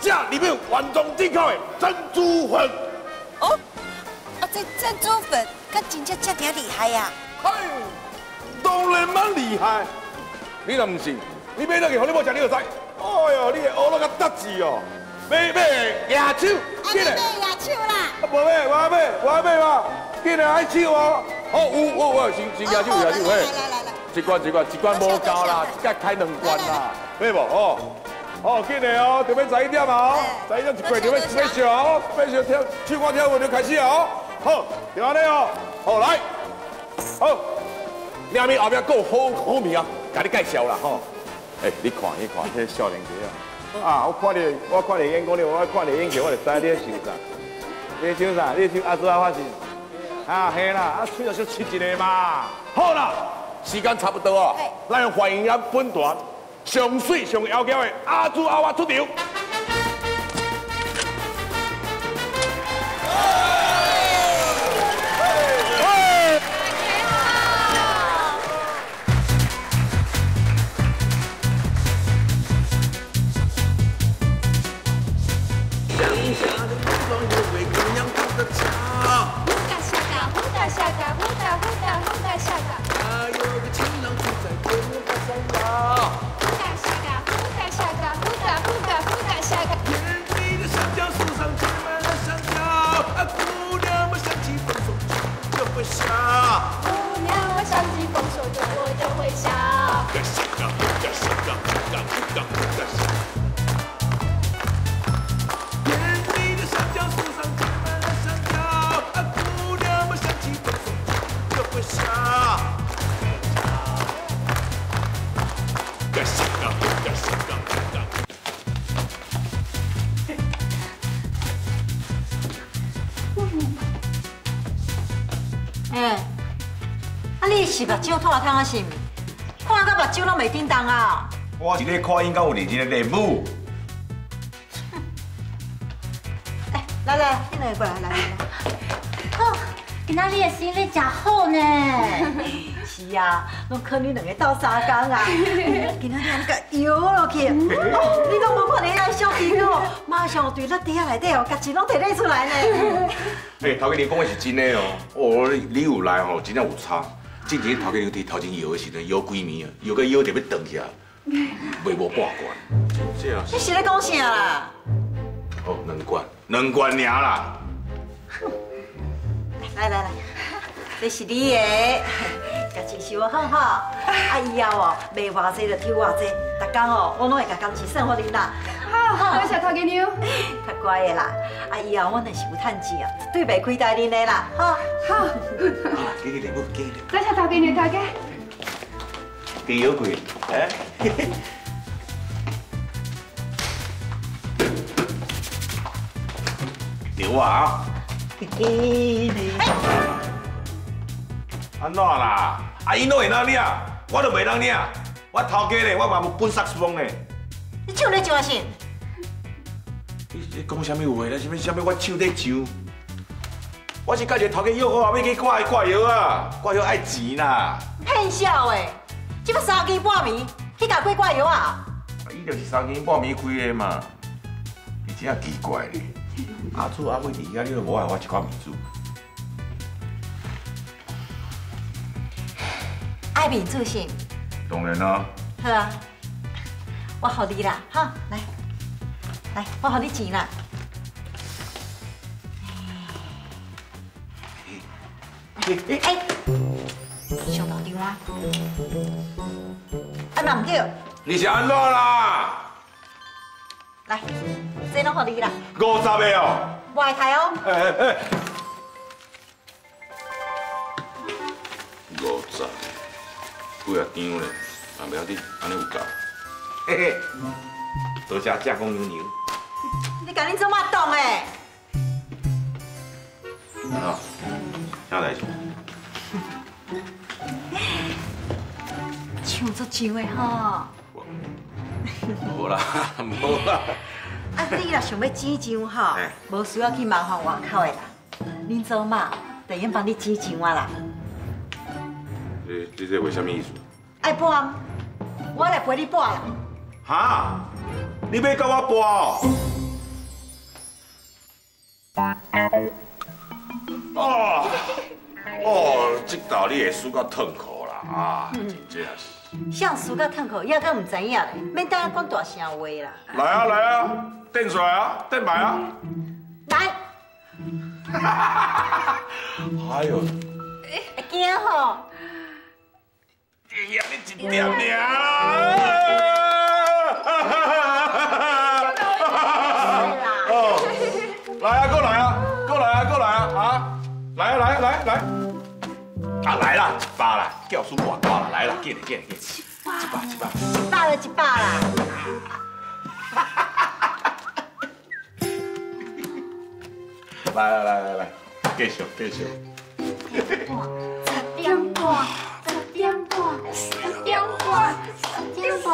食里面原装进口的珍珠粉。哦，啊这珍珠粉，佮真正吃得厉害呀！嗨，当然蛮厉害，你若唔信，你买落去，互你某食，你就知。哎呦，你会学了较得志哦，买牙手，起来。买牙手啦！啊，无买，我买嘛，起来爱手哦。 哦，有，先举手，嘿！一罐无够啦，再开2罐啦，对无？哦，哦，紧嘞哦，准备11点啊，哦，11点一过，准备special哦，special跳唱歌跳舞就开始哦，好，就安尼哦，好来，好，你阿咪后边够好名啊，甲你介绍啦吼，哎，你看，迄少年家啊，我看你眼光了，我看你眼球，我就知你咧想啥，你想阿祖阿发是？ 啊，嘿啦，啊，最后就吃一个嘛。好啦，时间差不多啊，咱欢迎咱本团上水上妖娇的阿珠阿花出场。 是目睭脱汤啊，是毋？看到目睭拢袂叮当啊！我是咧看因，敢有认真咧练舞？哎，来，你两个过来。哦，今仔日的生日真好呢。是啊，拢靠你两个斗三工啊。今仔日安尼个摇落去，哦，你拢无看到咱小弟哦，马上对咱底下内底哦，甲钱拢摕出来呢。哎，头家你讲的是真的哦。哦，你有来哦，真正有差。 之前头家娘伫头前摇的时阵，摇几暝啊，摇到腰就要断去啊，袂无半罐。这啊！你是咧讲啥啦？哦，2罐尔啦。来，这是你的，家己收好吼。啊，以后哦，卖偌济就抽偌济，逐天哦，我拢会甲工钱算互你啦。好，感谢头家娘，太乖的啦。啊，以后我若是有趁钱哦，绝对袂亏待恁的啦。吼，好。啊，给你礼物，给你。感谢头家娘，头家。给有贵，哎。 牛啊！安怎啦？啊，伊拢会哪领，我都袂哪领。我头家咧，我嘛本色斯风咧。你唱咧上信？你讲啥物话咧？啥物？我唱咧上。我是甲一个头家约好，要去挂挂药啊！挂药爱钱啦。骗笑诶！即要三更半暝去甲鬼挂药啊？伊就是三更半暝开的嘛。伊真啊奇怪咧。 阿祖阿妹伫遐，你都无爱我一块面子。爱面子是？当然啦。好啊，我互你啦，哈，来，我互你钱啦。哎，上头张啊！啊，嘛唔对。你是安怎啦？ 来，这拢给你啦。50个哦，我来睇哦。50，几啊张嘞？啊，袂要紧，安尼有够。嘿嘿，多谢正公牛牛。你讲你怎么懂诶？好，下来一下。唱足唱诶吼。 无啦，无啦。啊，你若想要整张吼，无需要去麻烦外口的啦。恁祖妈就已经帮你整张啊啦。这为什么意思？爱播，我来陪你播啦。哈？你要跟我播哦？哦，这道你会输到痛苦啦啊！真正是。 想输到痛苦，也阁唔知影嘞，免当讲大声话啦。来啊，顶出来啊，顶牌啊！来！哎呦！会惊吼！哎呀，你一点尔啦！哦，来啊，过来啊！啊，来！ 啊来啦，100啦，叫输我挂啦，来啦，给，100啦，来，继续，10点半，睡啦，10点半。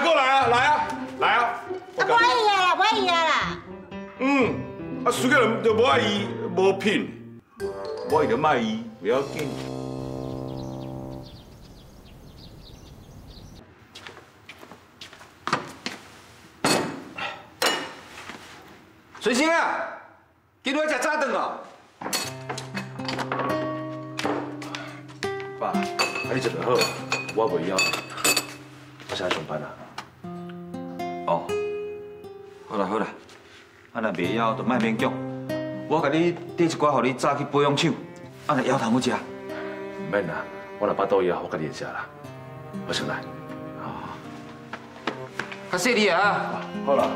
过来啊！我爱伊啦！嗯，啊，输个就无爱伊，无品，无爱就卖伊，袂要紧。水星啊，今日要食早顿哦。爸，啊你食得好，我袂枵，我先上班啦。 哦，好啦，啊若袂枵就莫勉强，我甲你订一寡，互你早去保养手。啊若枵头要食，唔免啦，我若巴肚枵，我家己会食啦。我先来，啊，较细你啊，好啦。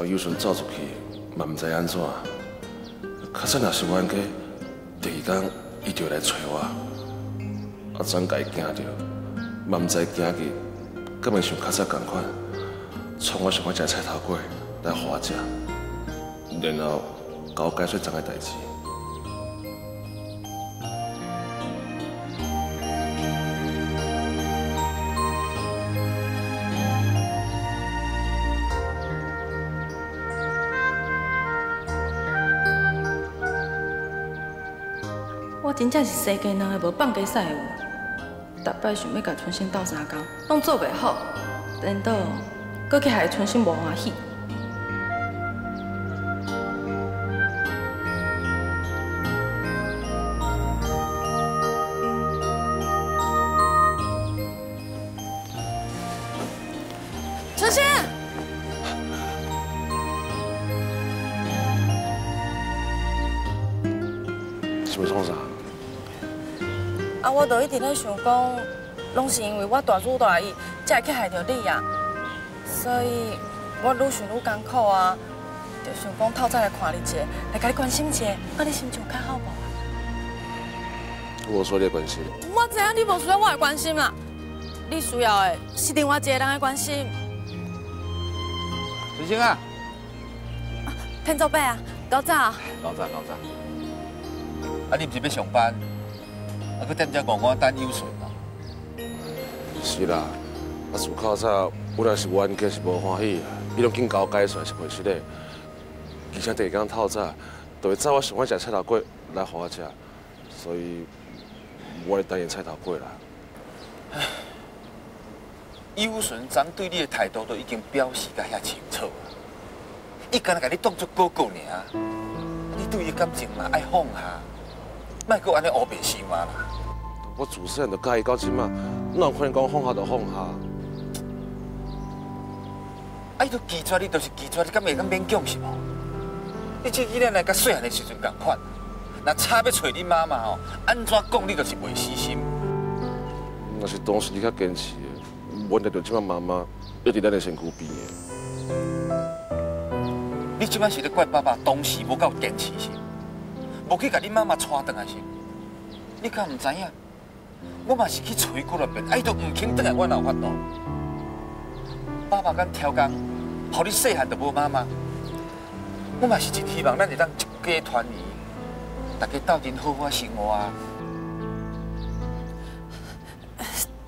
把友顺走出去，嘛唔知安怎。较早若是冤家，第二天伊就来找我，啊，怎家惊着，嘛唔知惊去，敢会像较早同款，创我想要食菜头粿来互我食，然后甲我解释怎个代志。我真正是世间人个无放假屎有，逐摆想要甲春生斗相共，拢做袂好，颠倒搁去害春生无欢喜。 就一直咧想讲，拢是因为我大主大意，才会去害着你啊。所以，我愈想愈艰苦啊，就想讲透早来看你一下，来甲你关心一下，看你心情较好无？我需要你的关心。我知影你无需要我的关心啦，你需要的是另外一个人的关心。春生啊，天祖伯啊，老早啊。老早。啊，你毋是要上班？ 啊，佮踮遮戆戆等有顺啦。是啦，啊自较早本来是冤家是无欢喜，伊拢紧交解算是袂出嘞。而且第二天透早，就会早我想要食菜头粿来互我食，所以我来等伊菜头粿啦。唉，有顺咱对你的态度都已经表示甲遐清楚啊，伊敢若甲你当作哥哥尔，你对伊感情嘛爱放下。 卖阁安尼乌白想啊啦！我自细就介意到即嘛，哪有可能讲放下就放下？哎，都拒绝你，就是拒绝你，敢袂敢勉强是无？你这囡仔来甲细汉的时阵共款，若差要找你妈妈吼，安怎讲你就是袂死心。若是当时你较坚持，阮着着即嘛妈妈一直咱的身躯边的。你即摆是咧怪爸爸当时无够坚持是？ 无去甲你妈妈带转来是？你敢唔知影？我嘛是去找伊几落遍，伊都唔肯转来，我哪有法度？爸爸敢超工，互你细汉就无妈妈。我嘛是真希望咱会当一家团圆，大家斗阵好好生活啊！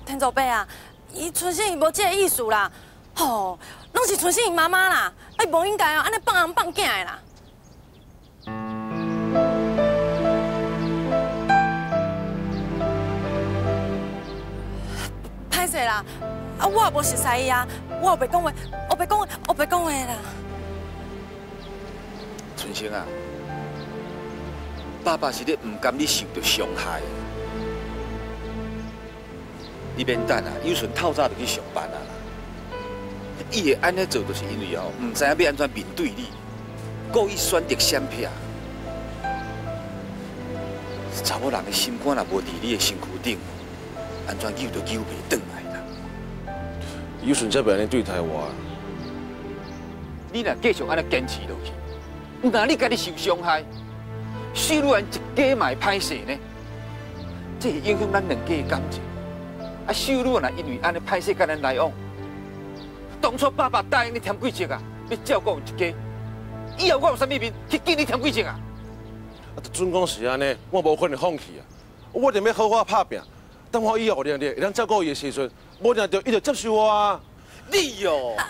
天祖伯啊，伊春生伊无这个意思啦，吼，拢是春生伊妈妈啦，伊无应该哦，安尼放人放囝的啦。 歹势啦，啊我也无熟悉伊啊，我也袂讲话，啦。春生啊，爸爸是咧唔甘你受到伤害，你免等啊，有阵透早就去上班啊。伊会安尼做，就是因为哦，唔知影要安怎面对你，故意选择闪避。查某人的心肝若无伫你的身躯顶。 安怎救都救袂转来啦！有顺才袂安尼对待我。你若继续安尼坚持落去，唔但你家己受伤害，虽然一家嘛歹势呢，这会影响咱两家的感情。啊，虽然啊因为安尼歹势，甲咱来往，当初爸爸答应你添几折啊，要照顾一家，以后我有啥咪面去见你添几折啊？啊，准讲是安尼，我无可能放弃啊！我定要好好拍拼。 等我以后有能力，会当照顾伊的时阵，无定着伊着接受我啊！你哦，啊，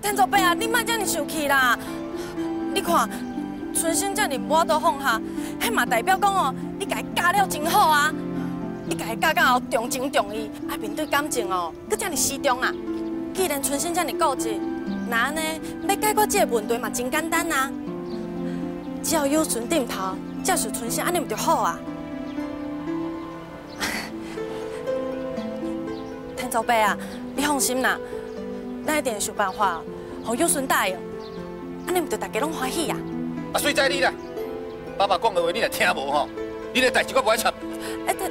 天祖伯啊，你莫这么生气啦！你看，春生这么无法度放下，迄嘛代表讲哦，你家教了真好啊！你家教到重情重义，啊，面对感情哦，搁这么始终啊！既然春生这么固执，那安尼要解决这个问题嘛真简单啊！只要有顺点头，接受春生安尼唔就好啊！ 祖伯啊，你放心啦，咱一定会想办法，让有顺答应，安尼唔就大家拢欢喜啊！啊，水在你啦，爸爸讲的话你若听无吼，你的代志我不爱插。哎，对。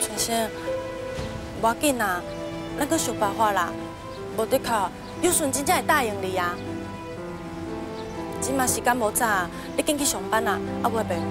春生，无要紧啦，咱去想办法啦，无得靠有顺真正会答应你啊！ 即嘛时间无早，你紧去上班啦，啊我陪你。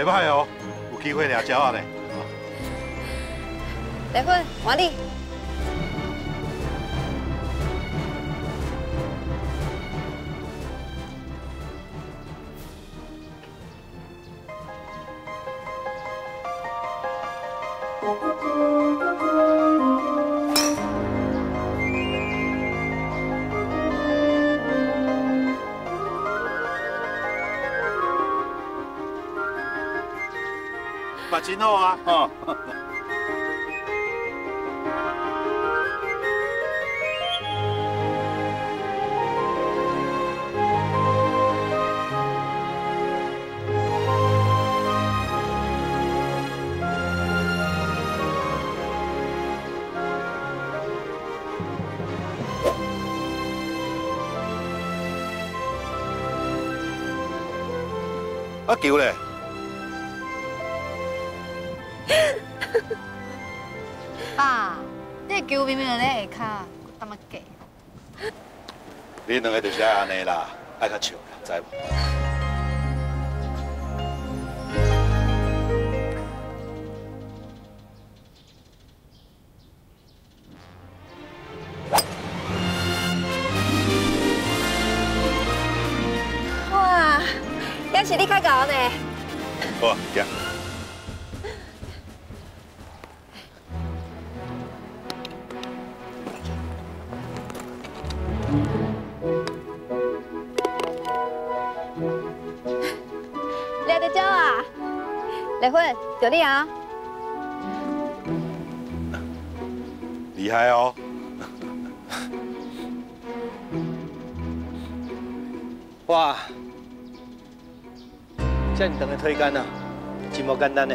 袂歹哦，有机会抓鸟啊嘞！来粉，换你。嘛真好啊！哦。阿叫咧！ 球明明在咱下骹，我怎么假？你两个就是爱安尼啦，爱较笑，知无？哇，也是你较牛呢！好，行。 结婚就你啊，厉害哦！哇，这么长的推杆啊，真无简单呢。